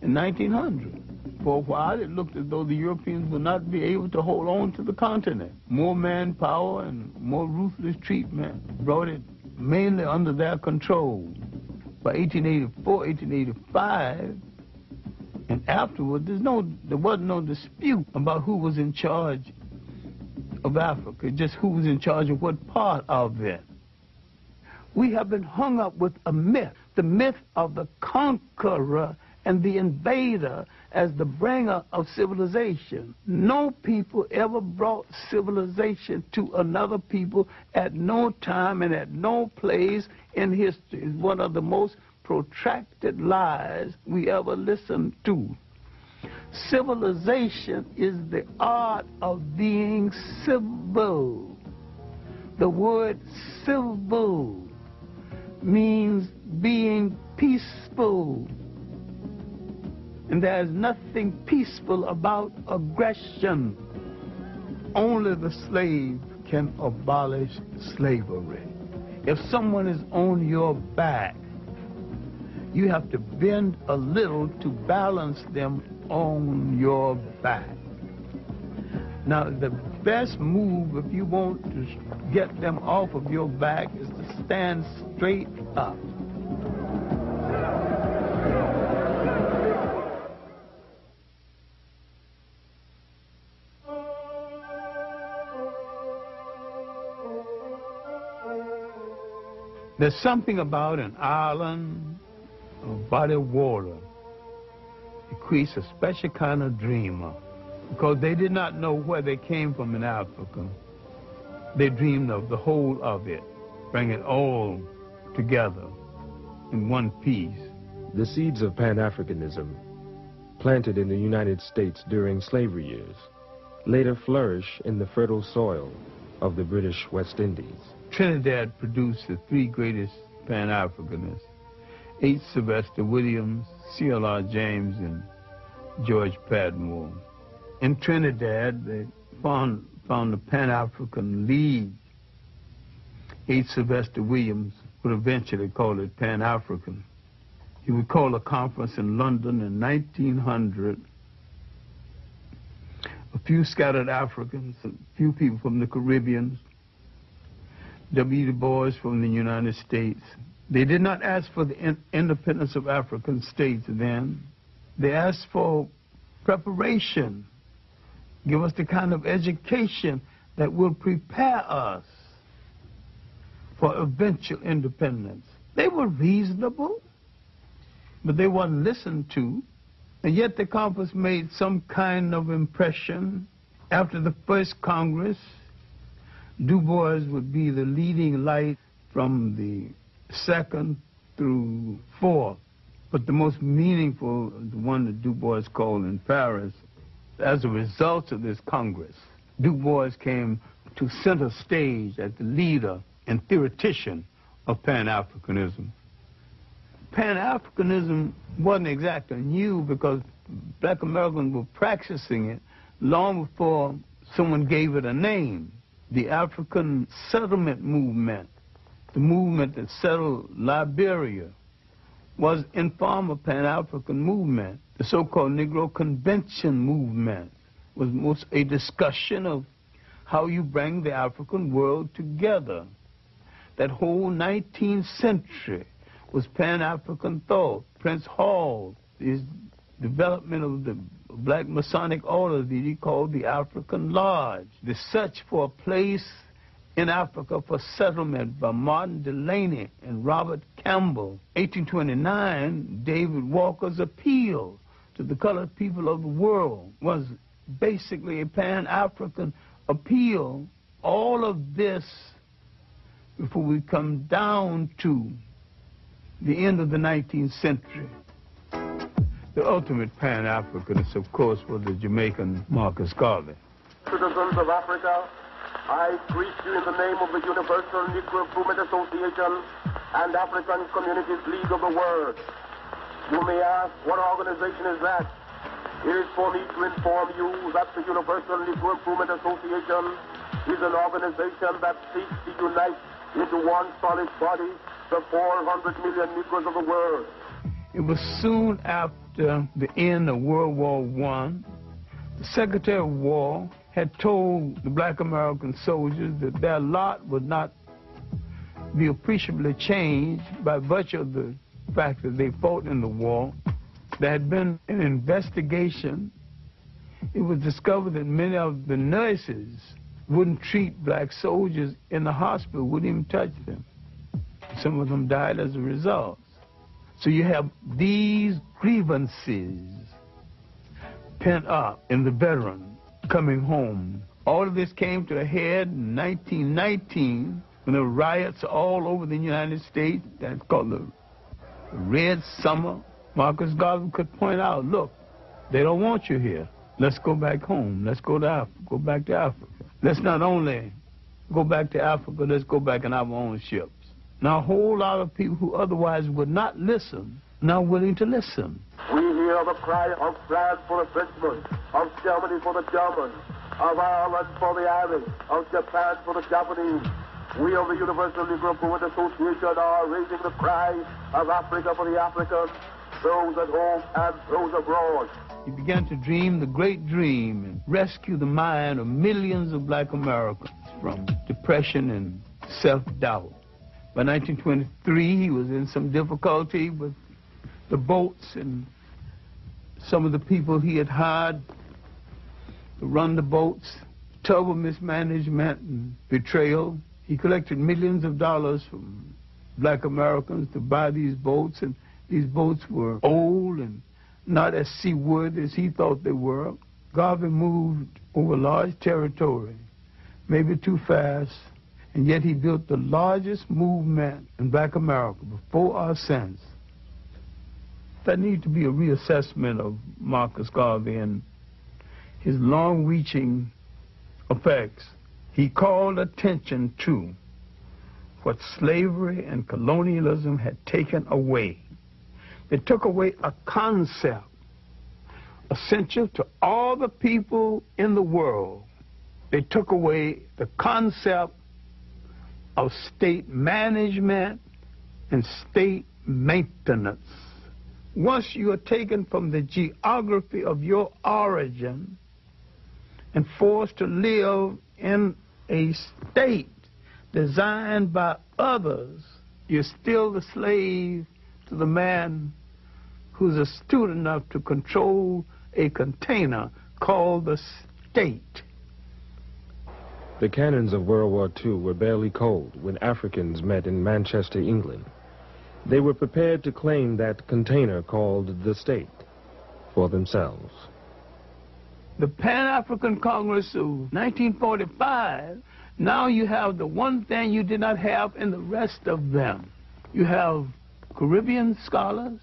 in nineteen hundred. For a while, it looked as though the Europeans would not be able to hold on to the continent. More manpower and more ruthless treatment brought it mainly under their control. By eighteen eighty-four, eighteen eighty-five, and afterward, there's no, there wasn't no dispute about who was in charge of Africa, just who was in charge of what part of it. We have been hung up with a myth, the myth of the conqueror and the invader as the bringer of civilization. No people ever brought civilization to another people at no time and at no place in history. It's one of the most protracted lies we ever listened to. Civilization is the art of being civil. The word civil means being peaceful. And there is nothing peaceful about aggression. Only the slave can abolish slavery. If someone is on your back, you have to bend a little to balance them on your back. Now, the best move if you want to get them off of your back is to stand straight up. There's something about an island, a body of water, creates a special kind of dreamer, because they did not know where they came from in Africa. They dreamed of the whole of it, bring it all together in one piece. The seeds of Pan-Africanism, planted in the United States during slavery years, later flourish in the fertile soil of the British West Indies. Trinidad produced the three greatest Pan-Africanists, H. Sylvester Williams, C L R James, and George Padmore. In Trinidad, they found, found the Pan-African League. H. Sylvester Williams would eventually call it Pan-African. He would call a conference in London in nineteen hundred. A few scattered Africans, a few people from the Caribbean, W E B. Du Bois from the United States. They did not ask for the in independence of African states then. They asked for preparation. Give us the kind of education that will prepare us for eventual independence. They were reasonable, but they weren't listened to. And yet the conference made some kind of impression. After the first Congress, Du Bois would be the leading light from the second through fourth. But the most meaningful, the one that Du Bois called in Paris, as a result of this Congress, Du Bois came to center stage as the leader and theoretician of Pan-Africanism. Pan-Africanism wasn't exactly new, because black Americans were practicing it long before someone gave it a name. The African settlement movement, the movement that settled Liberia, was informal Pan-African movement. The so-called Negro Convention movement was most a discussion of how you bring the African world together. That whole nineteenth century was Pan-African thought. Prince Hall, his development of the black Masonic order that he called the African Lodge, the search for a place in Africa for settlement by Martin Delaney and Robert Campbell. eighteen twenty-nine, David Walker's appeal to the colored people of the world was basically a Pan-African appeal. All of this before we come down to the end of the nineteenth century. The ultimate Pan-Africanist, of course, was the Jamaican Marcus Garvey. Citizens of Africa, I greet you in the name of the Universal Negro Improvement Association and African Communities League of the World. You may ask, what organization is that? It is for me to inform you that the Universal Negro Improvement Association is an organization that seeks to unite into one solid body the four hundred million Negroes of the world. It was soon after the end of World War One, the Secretary of War had told the black American soldiers that their lot would not be appreciably changed by virtue of the fact that they fought in the war. There had been an investigation. It was discovered that many of the nurses wouldn't treat black soldiers in the hospital, wouldn't even touch them. Some of them died as a result. So you have these grievances pent up in the veteran coming home. All of this came to a head in nineteen nineteen when there were riots all over the United States. That's called the Red Summer. Marcus Garvey could point out, look, they don't want you here. Let's go back home. Let's go to Africa. Go back to Africa. Let's not only go back to Africa, let's go back in our own ships. Now a whole lot of people who otherwise would not listen, now willing to listen. We hear the cry of France for the Frenchman, of Germany for the German, of Ireland for the Irish, of Japan for the Japanese. We of the Universal Negro Movement Association are raising the cry of Africa for the Africans, those at home and those abroad. He began to dream the great dream and rescue the mind of millions of black Americans from depression and self-doubt. By nineteen twenty-three, he was in some difficulty with the boats and some of the people he had hired to run the boats, terrible mismanagement and betrayal. He collected millions of dollars from black Americans to buy these boats, and these boats were old and not as seaward as he thought they were. Garvey moved over large territory, maybe too fast, and yet he built the largest movement in black America before or since. There needs to be a reassessment of Marcus Garvey and his long-reaching effects. He called attention to what slavery and colonialism had taken away. They took away a concept essential to all the people in the world. They took away the concept of state management and state maintenance. Once you are taken from the geography of your origin and forced to live in a state designed by others, you're still the slave to the man who's astute enough to control a container called the state. The cannons of World War Two were barely cold when Africans met in Manchester, England. They were prepared to claim that container called the state for themselves. The Pan-African Congress of nineteen forty-five, now you have the one thing you did not have in the rest of them. You have Caribbean scholars,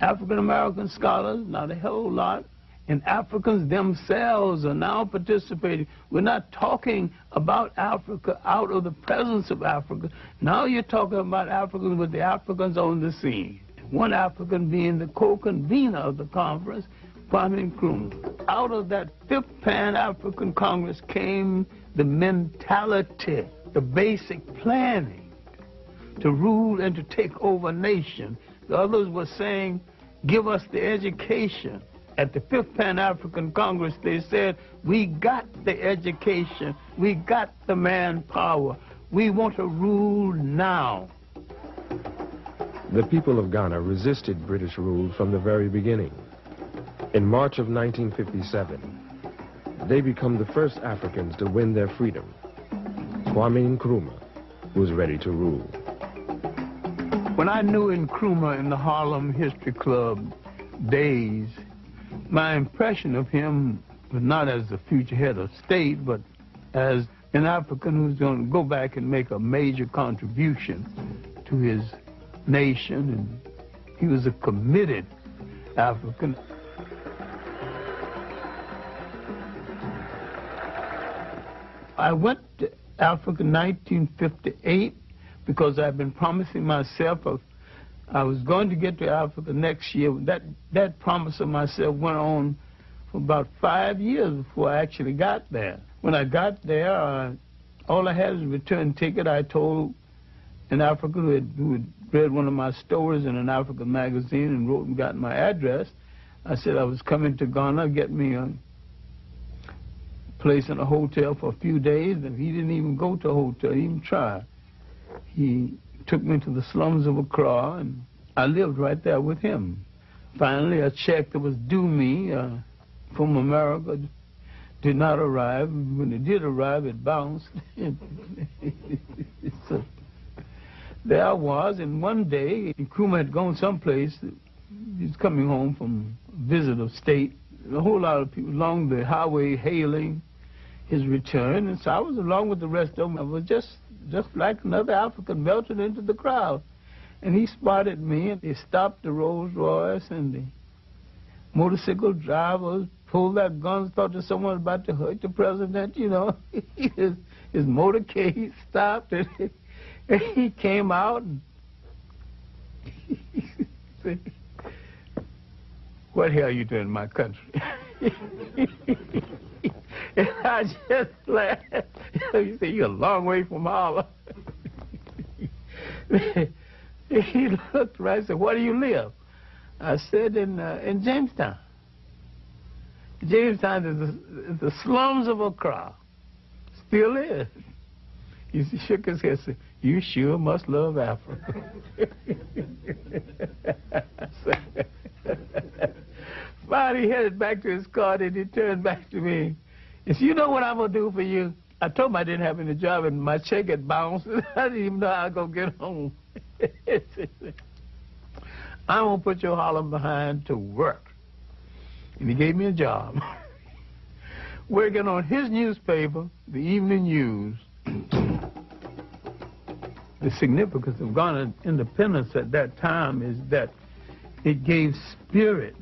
African-American scholars, not a whole lot, and Africans themselves are now participating. We're not talking about Africa out of the presence of Africa. Now you're talking about Africans with the Africans on the scene. One African being the co-convener of the conference, Kwame Nkrumah. Out of that fifth Pan-African Congress came the mentality, the basic planning to rule and to take over a nation. The others were saying, give us the education. At the fifth Pan-African Congress, they said, we got the education, we got the manpower, we want to rule now. The people of Ghana resisted British rule from the very beginning. In March of nineteen fifty-seven, they become the first Africans to win their freedom. Kwame Nkrumah was ready to rule. When I knew Nkrumah in the Harlem History Club days, my impression of him was not as the future head of state, but as an African who's going to go back and make a major contribution to his nation. And he was a committed African. I went to Africa in nineteen fifty-eight because I've been promising myself of I was going to get to Africa next year. That, that promise of myself went on for about five years before I actually got there. When I got there, uh, all I had was a return ticket. I told an African who had, who had read one of my stories in an African magazine and wrote and got my address. I said I was coming to Ghana, get me a place in a hotel for a few days, and he didn't even go to a hotel, he didn't even try. He took me to the slums of Accra, and I lived right there with him. Finally, a check that was due me uh, from America did not arrive. When it did arrive, it bounced. So, there I was, and one day, Nkrumah had gone someplace. He was coming home from a visit of state. A whole lot of people along the highway hailing his return, and so I was along with the rest of them. I was just just like another African melted into the crowd, and he spotted me, and they stopped the Rolls Royce, and the motorcycle drivers pulled their guns, thought that someone was about to hurt the president, you know. his, his motorcade stopped, and, and he came out, and he said, "What hell are you doing in my country?" And I just laughed. He said, "You're a long way from Allah." He looked right and said, "Where do you live?" I said, in, uh, in Jamestown. Jamestown is the, the slums of Accra. Still is. He shook his head and said, "You sure must love Africa." Finally, he headed back to his car, and he turned back to me. He said, "You know what I'm going to do for you?" I told him I didn't have any job, and my check had bounced. I didn't even know how I was going to get home. I'm going to put your Harlem behind to work. And he gave me a job working on his newspaper, the Evening News. The significance of Ghana's independence at that time is that it gave spirit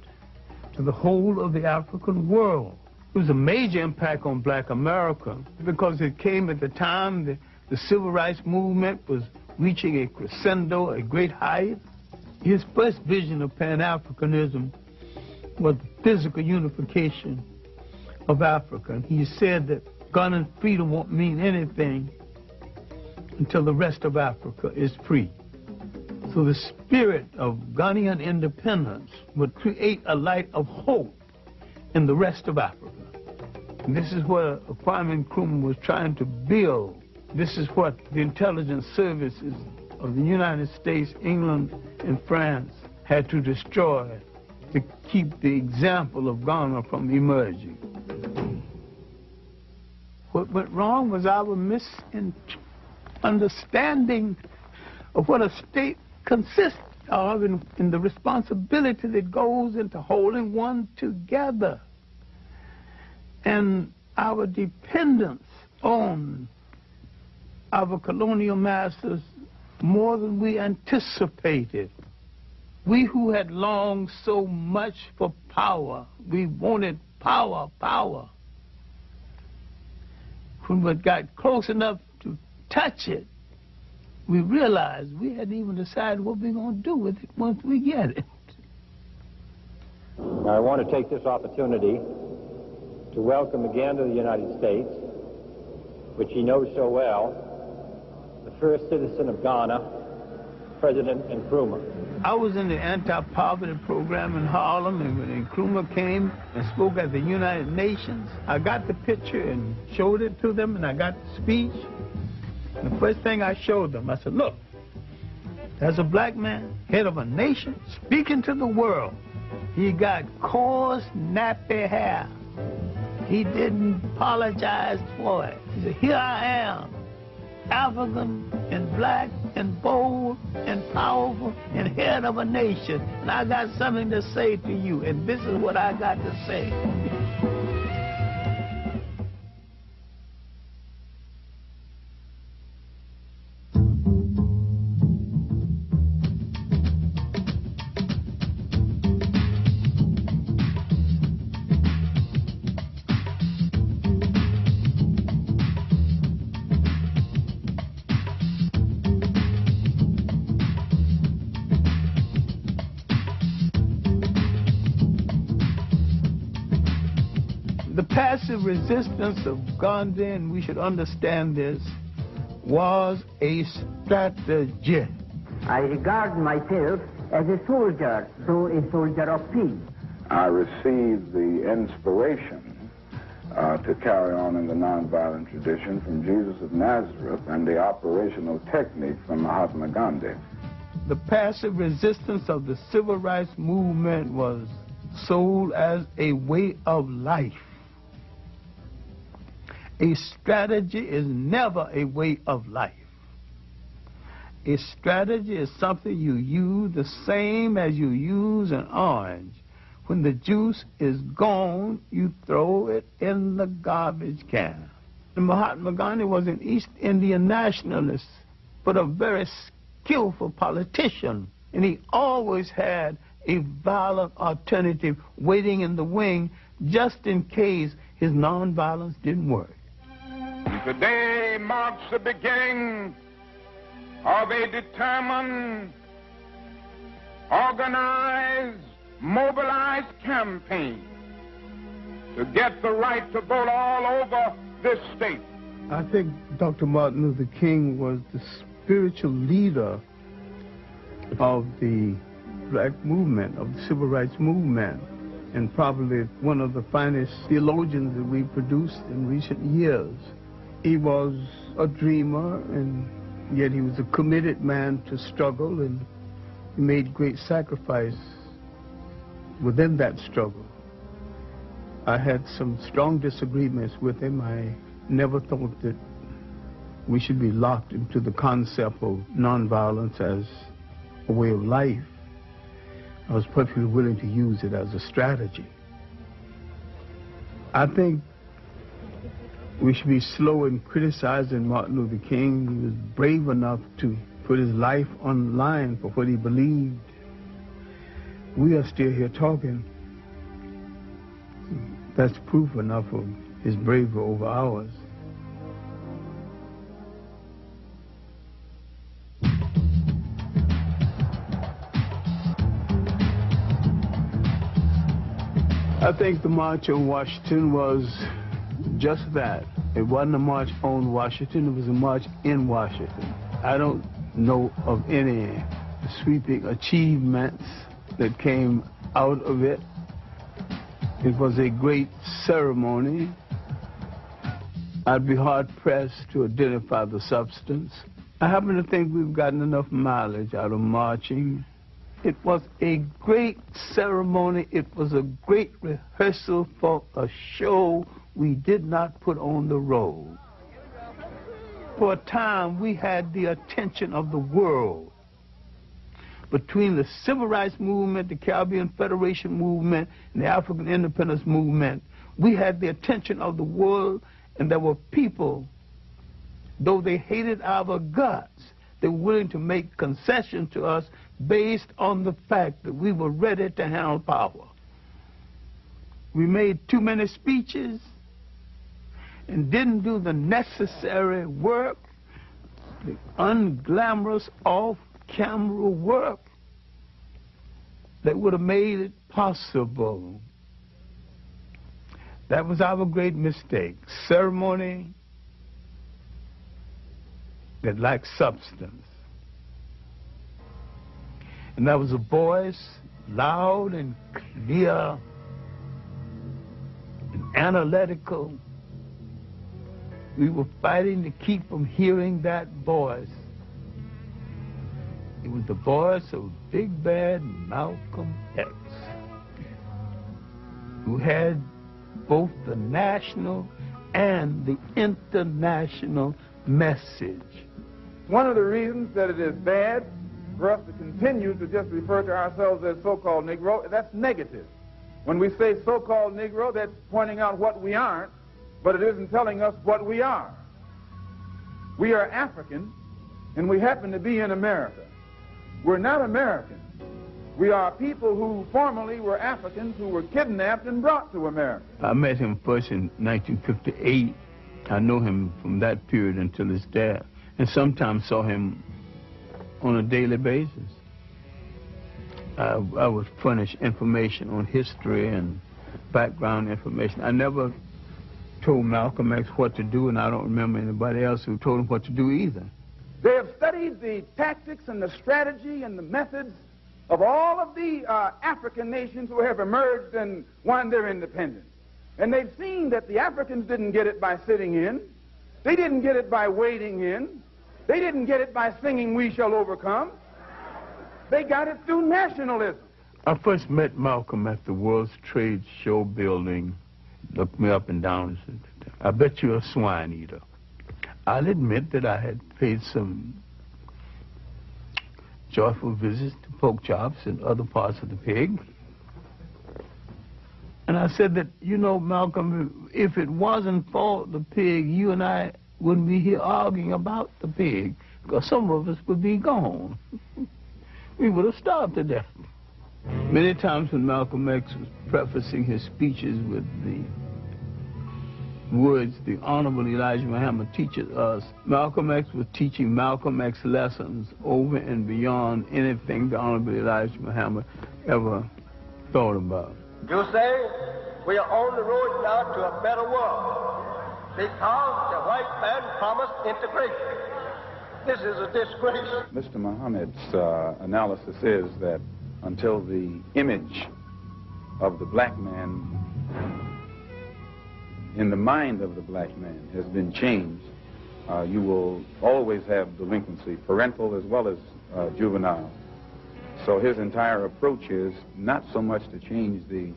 to the whole of the African world. It was a major impact on black America because it came at the time that the civil rights movement was reaching a crescendo, a great height. His first vision of Pan-Africanism was the physical unification of Africa. And he said that Ghanaian freedom won't mean anything until the rest of Africa is free. So the spirit of Ghanaian independence would create a light of hope in the rest of Africa. And this is what Kwame Nkrumah was trying to build. This is what the intelligence services of the United States, England, and France had to destroy to keep the example of Ghana from emerging. What went wrong was our misunderstanding of what a state consists of and, and the responsibility that goes into holding one together, and our dependence on our colonial masters more than we anticipated. We who had longed so much for power, we wanted power, power. When we got close enough to touch it, we realized we hadn't even decided what we were going to do with it once we get it. Now, I want to take this opportunity to welcome again to the United States, which he knows so well, the first citizen of Ghana, President Nkrumah. I was in the anti-poverty program in Harlem, and when Nkrumah came and spoke at the United Nations, I got the picture and showed it to them, and I got the speech. The first thing I showed them, I said, look, there's a black man, head of a nation, speaking to the world. He got coarse, nappy hair. He didn't apologize for it. He said, here I am, African and black and bold and powerful and head of a nation. And I got something to say to you, and this is what I got to say. Resistance of Gandhi, and we should understand this, was a strategy. I regard myself as a soldier, so a soldier of peace. I received the inspiration uh, to carry on in the nonviolent tradition from Jesus of Nazareth and the operational technique from Mahatma Gandhi. The passive resistance of the civil rights movement was sold as a way of life. A strategy is never a way of life. A strategy is something you use the same as you use an orange. When the juice is gone, you throw it in the garbage can. Mahatma Gandhi was an East Indian nationalist, but a very skillful politician. And he always had a violent alternative waiting in the wing just in case his nonviolence didn't work. Today marks the beginning of a determined, organized, mobilized campaign to get the right to vote all over this state. I think Doctor Martin Luther King was the spiritual leader of the black movement, of the civil rights movement, and probably one of the finest theologians that we've produced in recent years. He was a dreamer, and yet he was a committed man to struggle, and he made great sacrifice within that struggle. I had some strong disagreements with him. I never thought that we should be locked into the concept of nonviolence as a way of life. I was perfectly willing to use it as a strategy. I think we should be slow in criticizing Martin Luther King. He was brave enough to put his life on the line for what he believed. We are still here talking. That's proof enough of his bravery over ours. I think the March on Washington was just that. It wasn't a march on Washington, it was a march in Washington. I don't know of any sweeping achievements that came out of it. It was a great ceremony. I'd be hard-pressed to identify the substance. I happen to think we've gotten enough mileage out of marching. It was a great ceremony. It was a great rehearsal for a show we did not put on the road. For a time, we had the attention of the world. Between the Civil Rights Movement, the Caribbean Federation Movement, and the African Independence Movement, we had the attention of the world, and there were people, though they hated our guts, they were willing to make concessions to us based on the fact that we were ready to handle power. We made too many speeches and didn't do the necessary work, the unglamorous off-camera work that would have made it possible. That was our great mistake. Ceremony that lacked substance. And that was a voice, loud and clear and analytical. We were fighting to keep from hearing that voice. It was the voice of Big Bad Malcolm X, who had both the national and the international message. One of the reasons that it is bad for us to continue to just refer to ourselves as so-called Negro, that's negative. When we say so-called Negro, that's pointing out what we aren't, but it isn't telling us what we are. We are African, and we happen to be in America. We're not Americans. We are people who formerly were Africans who were kidnapped and brought to America. I met him first in nineteen fifty-eight. I know him from that period until his death, and sometimes saw him on a daily basis. I, I was furnished information on history and background information. I never told Malcolm X what to do, and I don't remember anybody else who told him what to do either. They have studied the tactics and the strategy and the methods of all of the uh, African nations who have emerged and won their independence. And they've seen that the Africans didn't get it by sitting in. They didn't get it by waiting in. They didn't get it by singing "We Shall Overcome." They got it through nationalism. I first met Malcolm at the World Trade Show building. Looked me up and down and said, "I bet you're a swine eater." I'll admit that I had paid some joyful visits to pork chops and other parts of the pig. And I said that, you know, Malcolm, if it wasn't for the pig, you and I wouldn't be here arguing about the pig, because some of us would be gone. We would have starved to death. Many times when Malcolm X was prefacing his speeches with the words the Honorable Elijah Muhammad teaches us, Malcolm X was teaching Malcolm X lessons over and beyond anything the Honorable Elijah Muhammad ever thought about. You say we are on the road now to a better world because the white man promised integration. This is a disgrace. Mister Muhammad's uh, analysis is that until the image of the black man in the mind of the black man has been changed, uh, you will always have delinquency, parental as well as uh, juvenile. So his entire approach is not so much to change the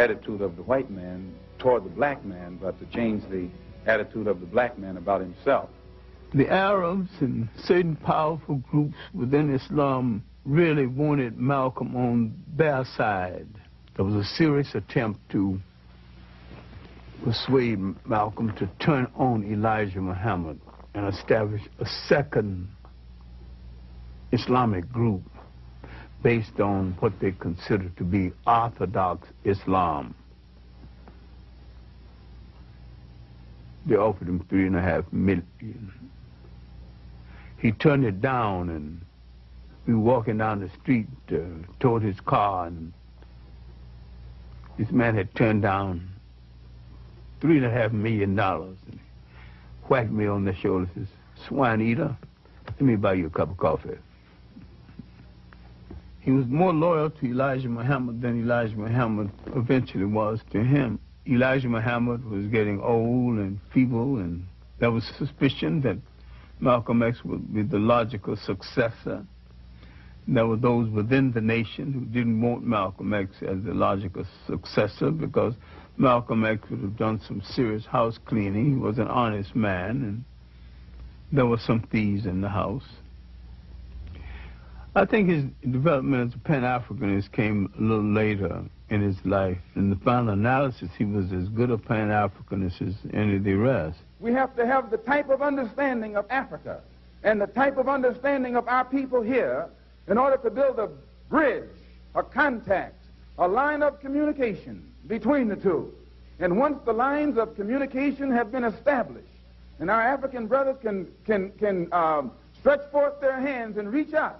attitude of the white man toward the black man, but to change the attitude of the black man about himself. The Arabs and certain powerful groups within Islam really wanted Malcolm on their side. There was a serious attempt to persuade Malcolm to turn on Elijah Muhammad and establish a second Islamic group based on what they considered to be Orthodox Islam. They offered him three and a half million. He turned it down, and we were walking down the street uh, toward his car, and this man had turned down three and a half million dollars. And he whacked me on the shoulder and says, "Swine eater, let me buy you a cup of coffee." He was more loyal to Elijah Muhammad than Elijah Muhammad eventually was to him. Elijah Muhammad was getting old and feeble, and there was suspicion that Malcolm X would be the logical successor. And there were those within the nation who didn't want Malcolm X as the logical successor because Malcolm X would have done some serious house cleaning. He was an honest man, and there were some thieves in the house. I think his development as a Pan-Africanist came a little later in his life. In the final analysis, he was as good a Pan-Africanist as any of the rest. We have to have the type of understanding of Africa and the type of understanding of our people here in order to build a bridge, a contact, a line of communication between the two. And once the lines of communication have been established, and our African brothers can, can, can um, stretch forth their hands and reach us,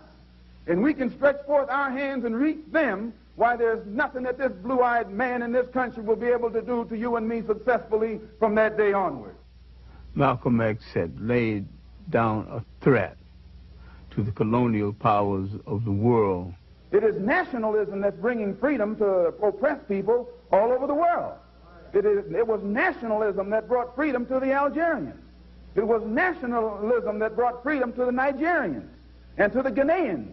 and we can stretch forth our hands and reach them, why, there's nothing that this blue-eyed man in this country will be able to do to you and me successfully from that day onward. Malcolm X had laid down a threat to the colonial powers of the world. It is nationalism that's bringing freedom to oppressed people all over the world. It, is, it was nationalism that brought freedom to the Algerians. It was nationalism that brought freedom to the Nigerians and to the Ghanaians.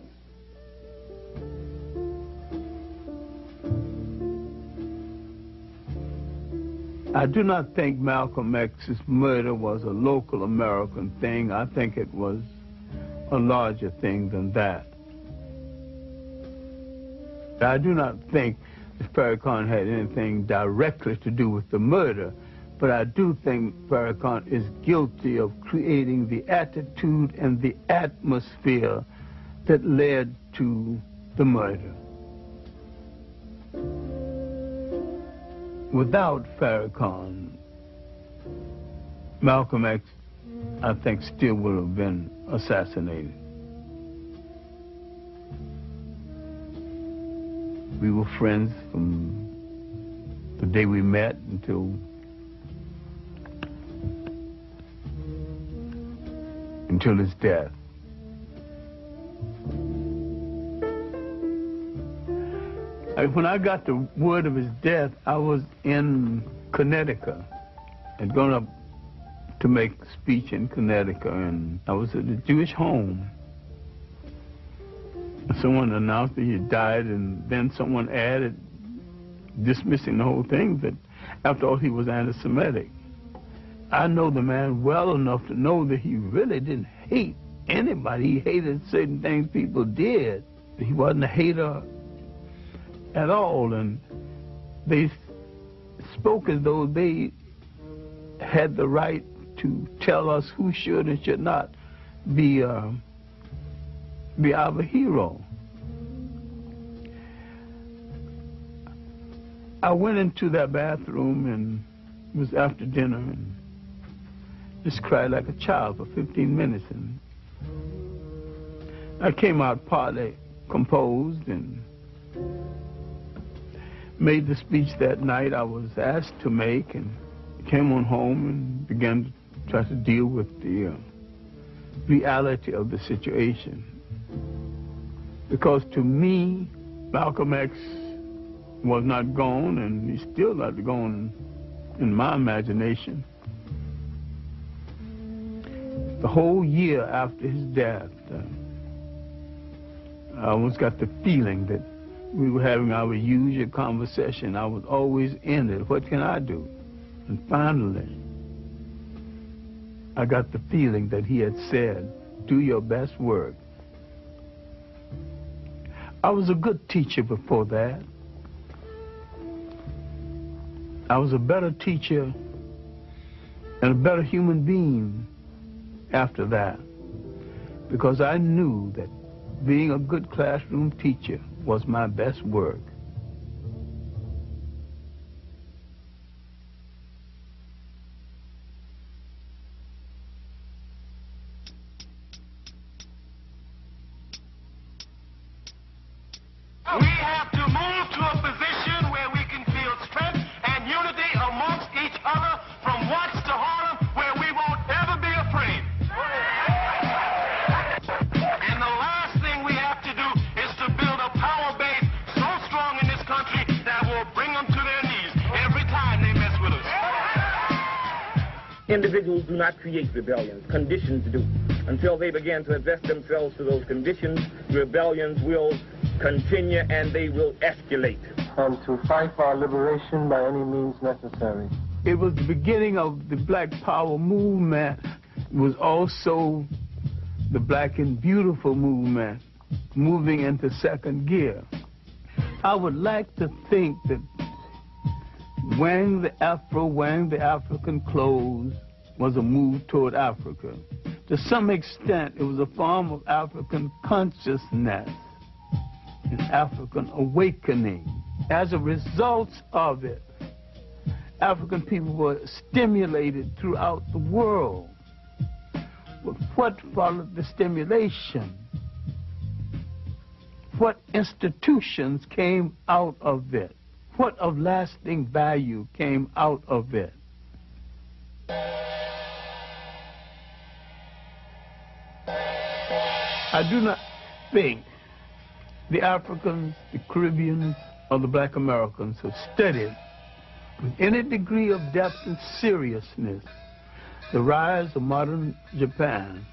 I do not think Malcolm X's murder was a local American thing. I think it was a larger thing than that. I do not think that Farrakhan had anything directly to do with the murder, but I do think Farrakhan is guilty of creating the attitude and the atmosphere that led to the murder. Without Farrakhan, Malcolm X, I think, still would have been assassinated. We were friends from the day we met until until his death. When I got the word of his death, I was in Connecticut. I'd gone up to make a speech in Connecticut, and I was at a Jewish home. Someone announced that he had died, and then someone added, dismissing the whole thing, that after all, he was anti-Semitic. I know the man well enough to know that he really didn't hate anybody. He hated certain things people did. He wasn't a hater at all, and they spoke as though they had the right to tell us who should and should not be uh, be our hero. I went into their bathroom, and it was after dinner, and just cried like a child for fifteen minutes, and I came out partly composed and made the speech that night I was asked to make, and came on home and began to try to deal with the uh, reality of the situation. Because to me, Malcolm X was not gone, and he's still not gone in my imagination. The whole year after his death, uh, I almost got the feeling that we were having our usual conversation. I was always in it. What can I do? And finally, I got the feeling that he had said, "Do your best work." I was a good teacher before that. I was a better teacher and a better human being after that, because I knew that being a good classroom teacher was my best work. Individuals do not create rebellions, conditions do. Until they begin to invest themselves to those conditions, rebellions will continue and they will escalate. And to fight for our liberation by any means necessary. It was the beginning of the Black Power movement. It was also the Black and Beautiful movement moving into second gear. I would like to think that wearing the afro, wearing the African clothes was a move toward Africa. To some extent, it was a form of African consciousness, an African awakening. As a result of it, African people were stimulated throughout the world. But what followed the stimulation? What institutions came out of it? What of lasting value came out of it? I do not think the Africans, the Caribbeans, or the Black Americans have studied with any degree of depth and seriousness the rise of modern Japan.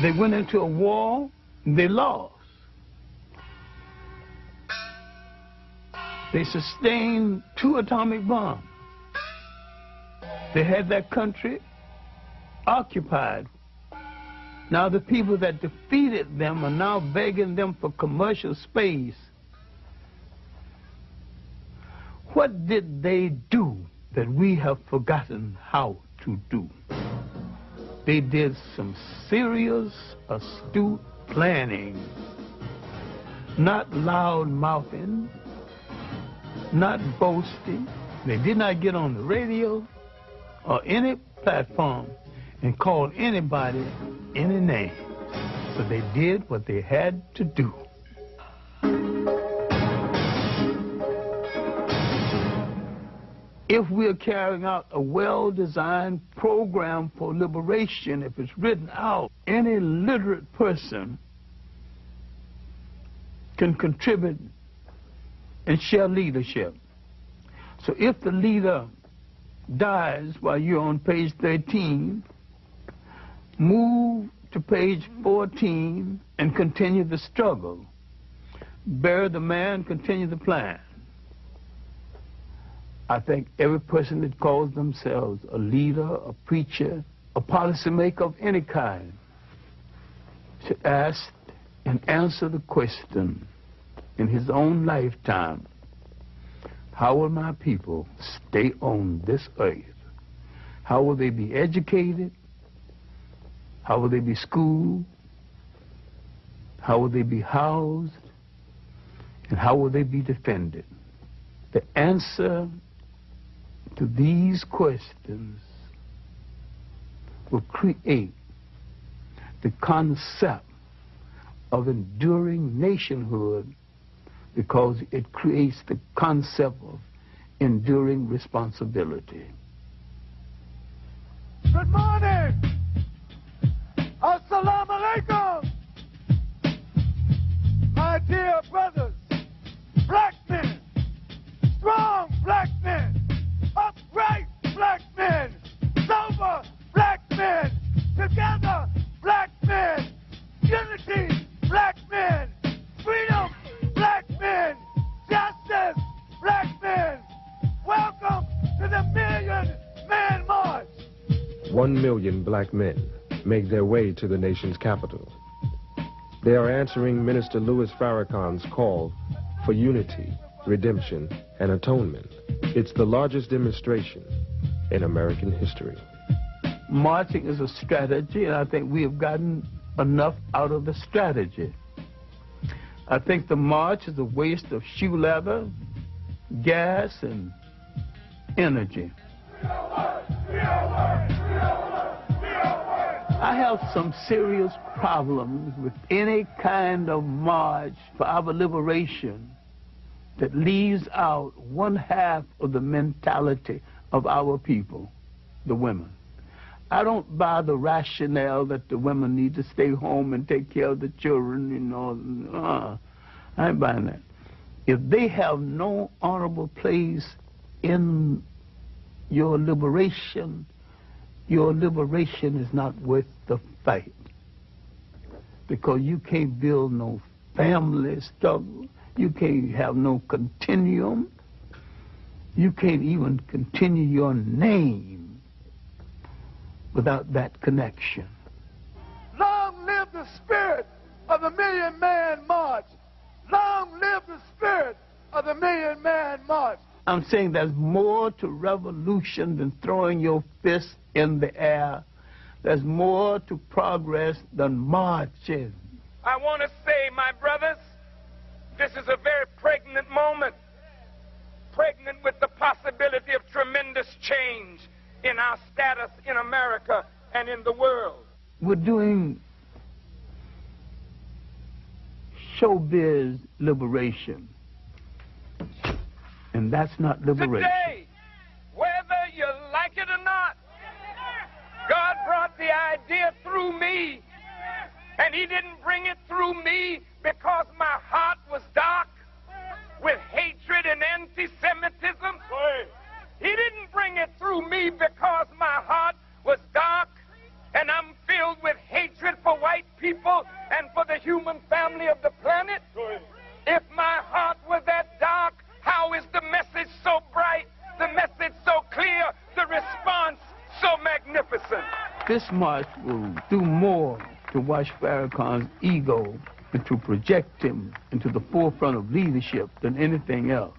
They went into a war and they lost. They sustained two atomic bombs. They had that country occupied. Now the people that defeated them are now begging them for commercial space. What did they do that we have forgotten how to do? They did some serious, astute planning. Not loud mouthing. Not boasting. They did not get on the radio or any platform and call anybody any name. So they did what they had to do. If we are carrying out a well-designed program for liberation, if it's written out, any literate person can contribute and share leadership. So if the leader dies while you're on page thirteen, move to page fourteen and continue the struggle. Bury the man, continue the plan. I think every person that calls themselves a leader, a preacher, a policymaker of any kind should ask and answer the question in his own lifetime, how will my people stay on this earth? How will they be educated? How will they be schooled? How will they be housed? And how will they be defended? The answer to these questions will create the concept of enduring nationhood, because it creates the concept of enduring responsibility. Good morning! Assalamu alaikum! My dear brothers, black men, strong black men, upright black men, sober black men, together black men, unity black men, freedom black men, justice, black men. Welcome to the Million Man March. One million black men make their way to the nation's capital. They are answering Minister Louis Farrakhan's call for unity, redemption, and atonement. It's the largest demonstration in American history. Marching is a strategy, and I think we have gotten enough out of the strategy. I think the march is a waste of shoe leather, gas, and energy. I have some serious problems with any kind of march for our liberation that leaves out one half of the mentality of our people, the women. I don't buy the rationale that the women need to stay home and take care of the children, you know. Uh, I ain't buying that. If they have no honorable place in your liberation, your liberation is not worth the fight. Because you can't build no family struggle. You can't have no continuum. You can't even continue your name without that connection. Long live the spirit of the Million Man March. Long live the spirit of the Million Man March. I'm saying there's more to revolution than throwing your fist in the air. There's more to progress than marching. I want to say, my brothers, this is a very pregnant moment, pregnant with the possibility of tremendous change in our status in America and in the world. We're doing showbiz liberation, and that's not liberation. Today, whether you like it or not, God brought the idea through me, and he didn't bring it through me because my heart was dark with hatred and anti-Semitism. He didn't bring it through me because my heart was dark and I'm filled with hatred for white people and for the human family of the planet. If my heart were that dark, how is the message so bright, the message so clear, the response so magnificent? This march will do more to wash Farrakhan's ego and to project him into the forefront of leadership than anything else.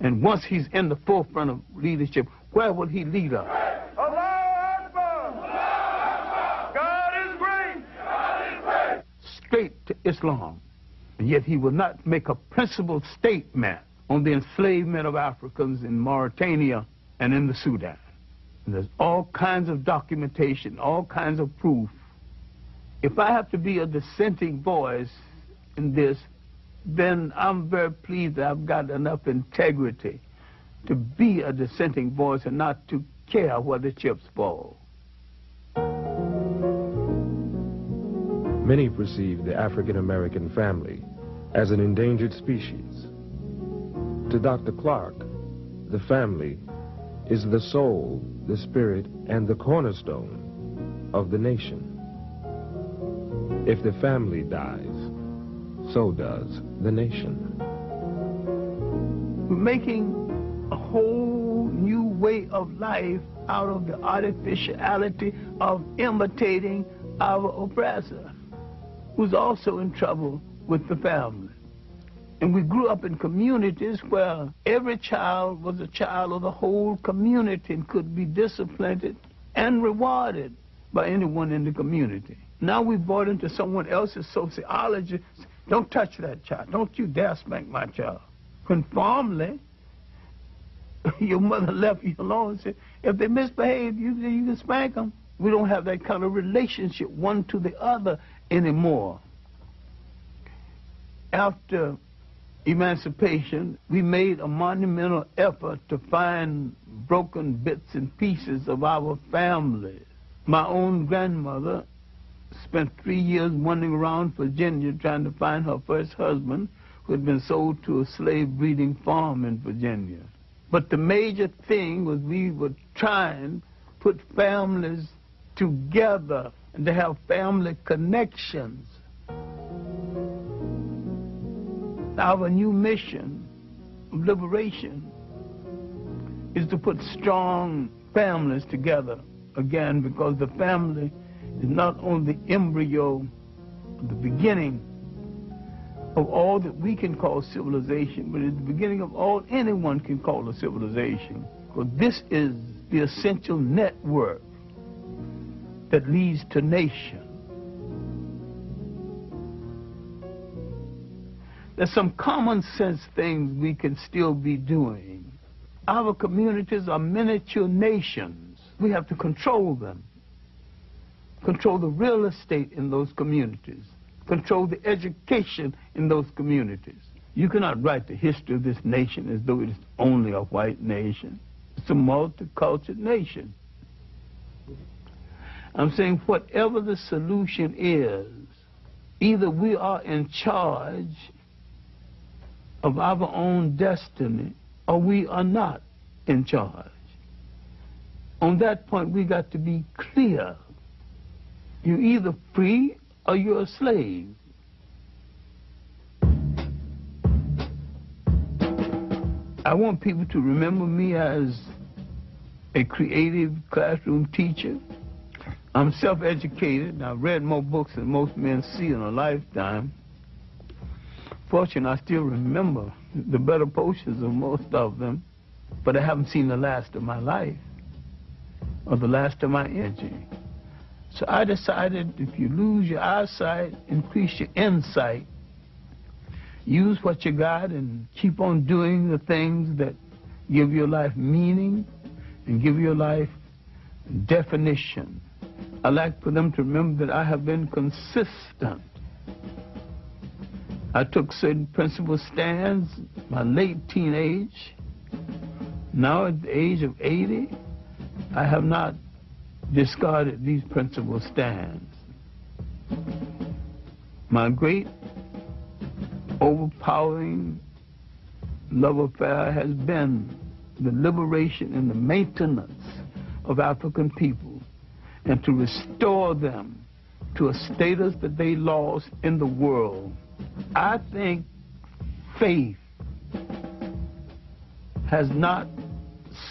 And once he's in the forefront of leadership, where will he lead us? Allah Akbar! Allah Akbar! God is great! God is great! Straight to Islam. And yet he will not make a principled statement on the enslavement of Africans in Mauritania and in the Sudan. And there's all kinds of documentation, all kinds of proof. If I have to be a dissenting voice in this, then I'm very pleased that I've got enough integrity to be a dissenting voice and not to care where the chips fall. Many perceive the African-American family as an endangered species. To Doctor Clarke, the family is the soul, the spirit, and the cornerstone of the nation. If the family dies, so does the nation. We're making a whole new way of life out of the artificiality of imitating our oppressor, who's also in trouble with the family. And we grew up in communities where every child was a child of the whole community and could be disciplined and rewarded by anyone in the community. Now we've bought into someone else's sociology. Don't touch that child. Don't you dare spank my child. Conformly, your mother left you alone and said, if they misbehave, you, you can spank them. We don't have that kind of relationship one to the other anymore. After emancipation, we made a monumental effort to find broken bits and pieces of our family. My own grandmother spent three years wandering around Virginia trying to find her first husband, who had been sold to a slave breeding farm in Virginia. But the major thing was we were trying to put families together and to have family connections. Our new mission of liberation is to put strong families together again, because the family is not only the embryo, the beginning of all that we can call civilization, but it's the beginning of all anyone can call a civilization. Because this is the essential network that leads to nation. There's some common sense things we can still be doing. Our communities are miniature nations. We have to control them. Control the real estate in those communities. Control the education in those communities. You cannot write the history of this nation as though it is only a white nation. It's a multicultural nation. I'm saying whatever the solution is, either we are in charge of our own destiny or we are not in charge. On that point, we got to be clear. You're either free or you're a slave. I want people to remember me as a creative classroom teacher. I'm self-educated, and I've read more books than most men see in a lifetime. Fortunately, I still remember the better portions of most of them, but I haven't seen the last of my life or the last of my energy. So I decided if you lose your eyesight, increase your insight. Use what you got and keep on doing the things that give your life meaning and give your life definition. I like for them to remember that I have been consistent. I took certain principal stands in my late teenage. Now at the age of eighty, I have not discarded these principal stands. My great overpowering love affair has been the liberation and the maintenance of African people, and to restore them to a status that they lost in the world. I think faith has not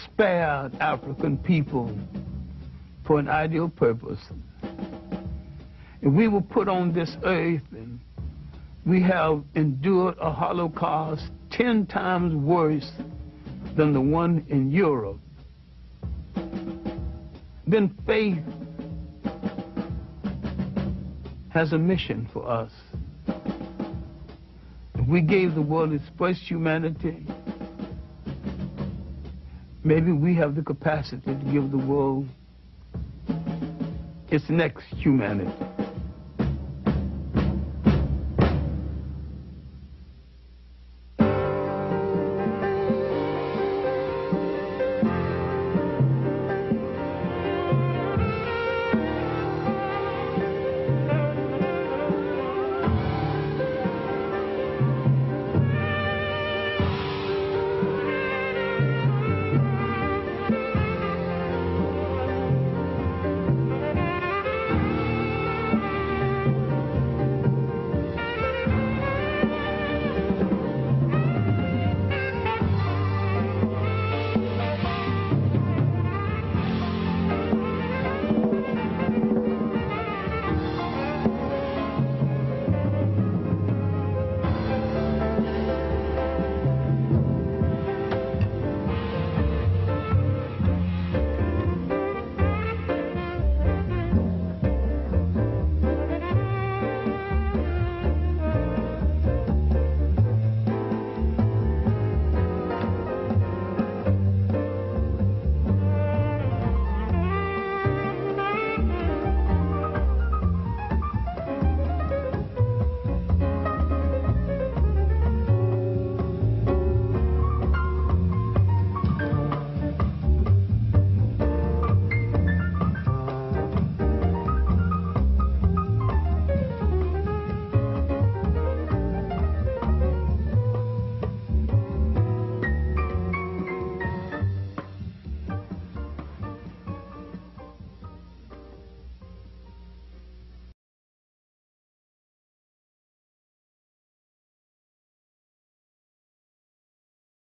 spared African people for an ideal purpose. If we were put on this earth and we have endured a Holocaust ten times worse than the one in Europe, then faith has a mission for us. If we gave the world its first humanity, maybe we have the capacity to give the world its next humanity.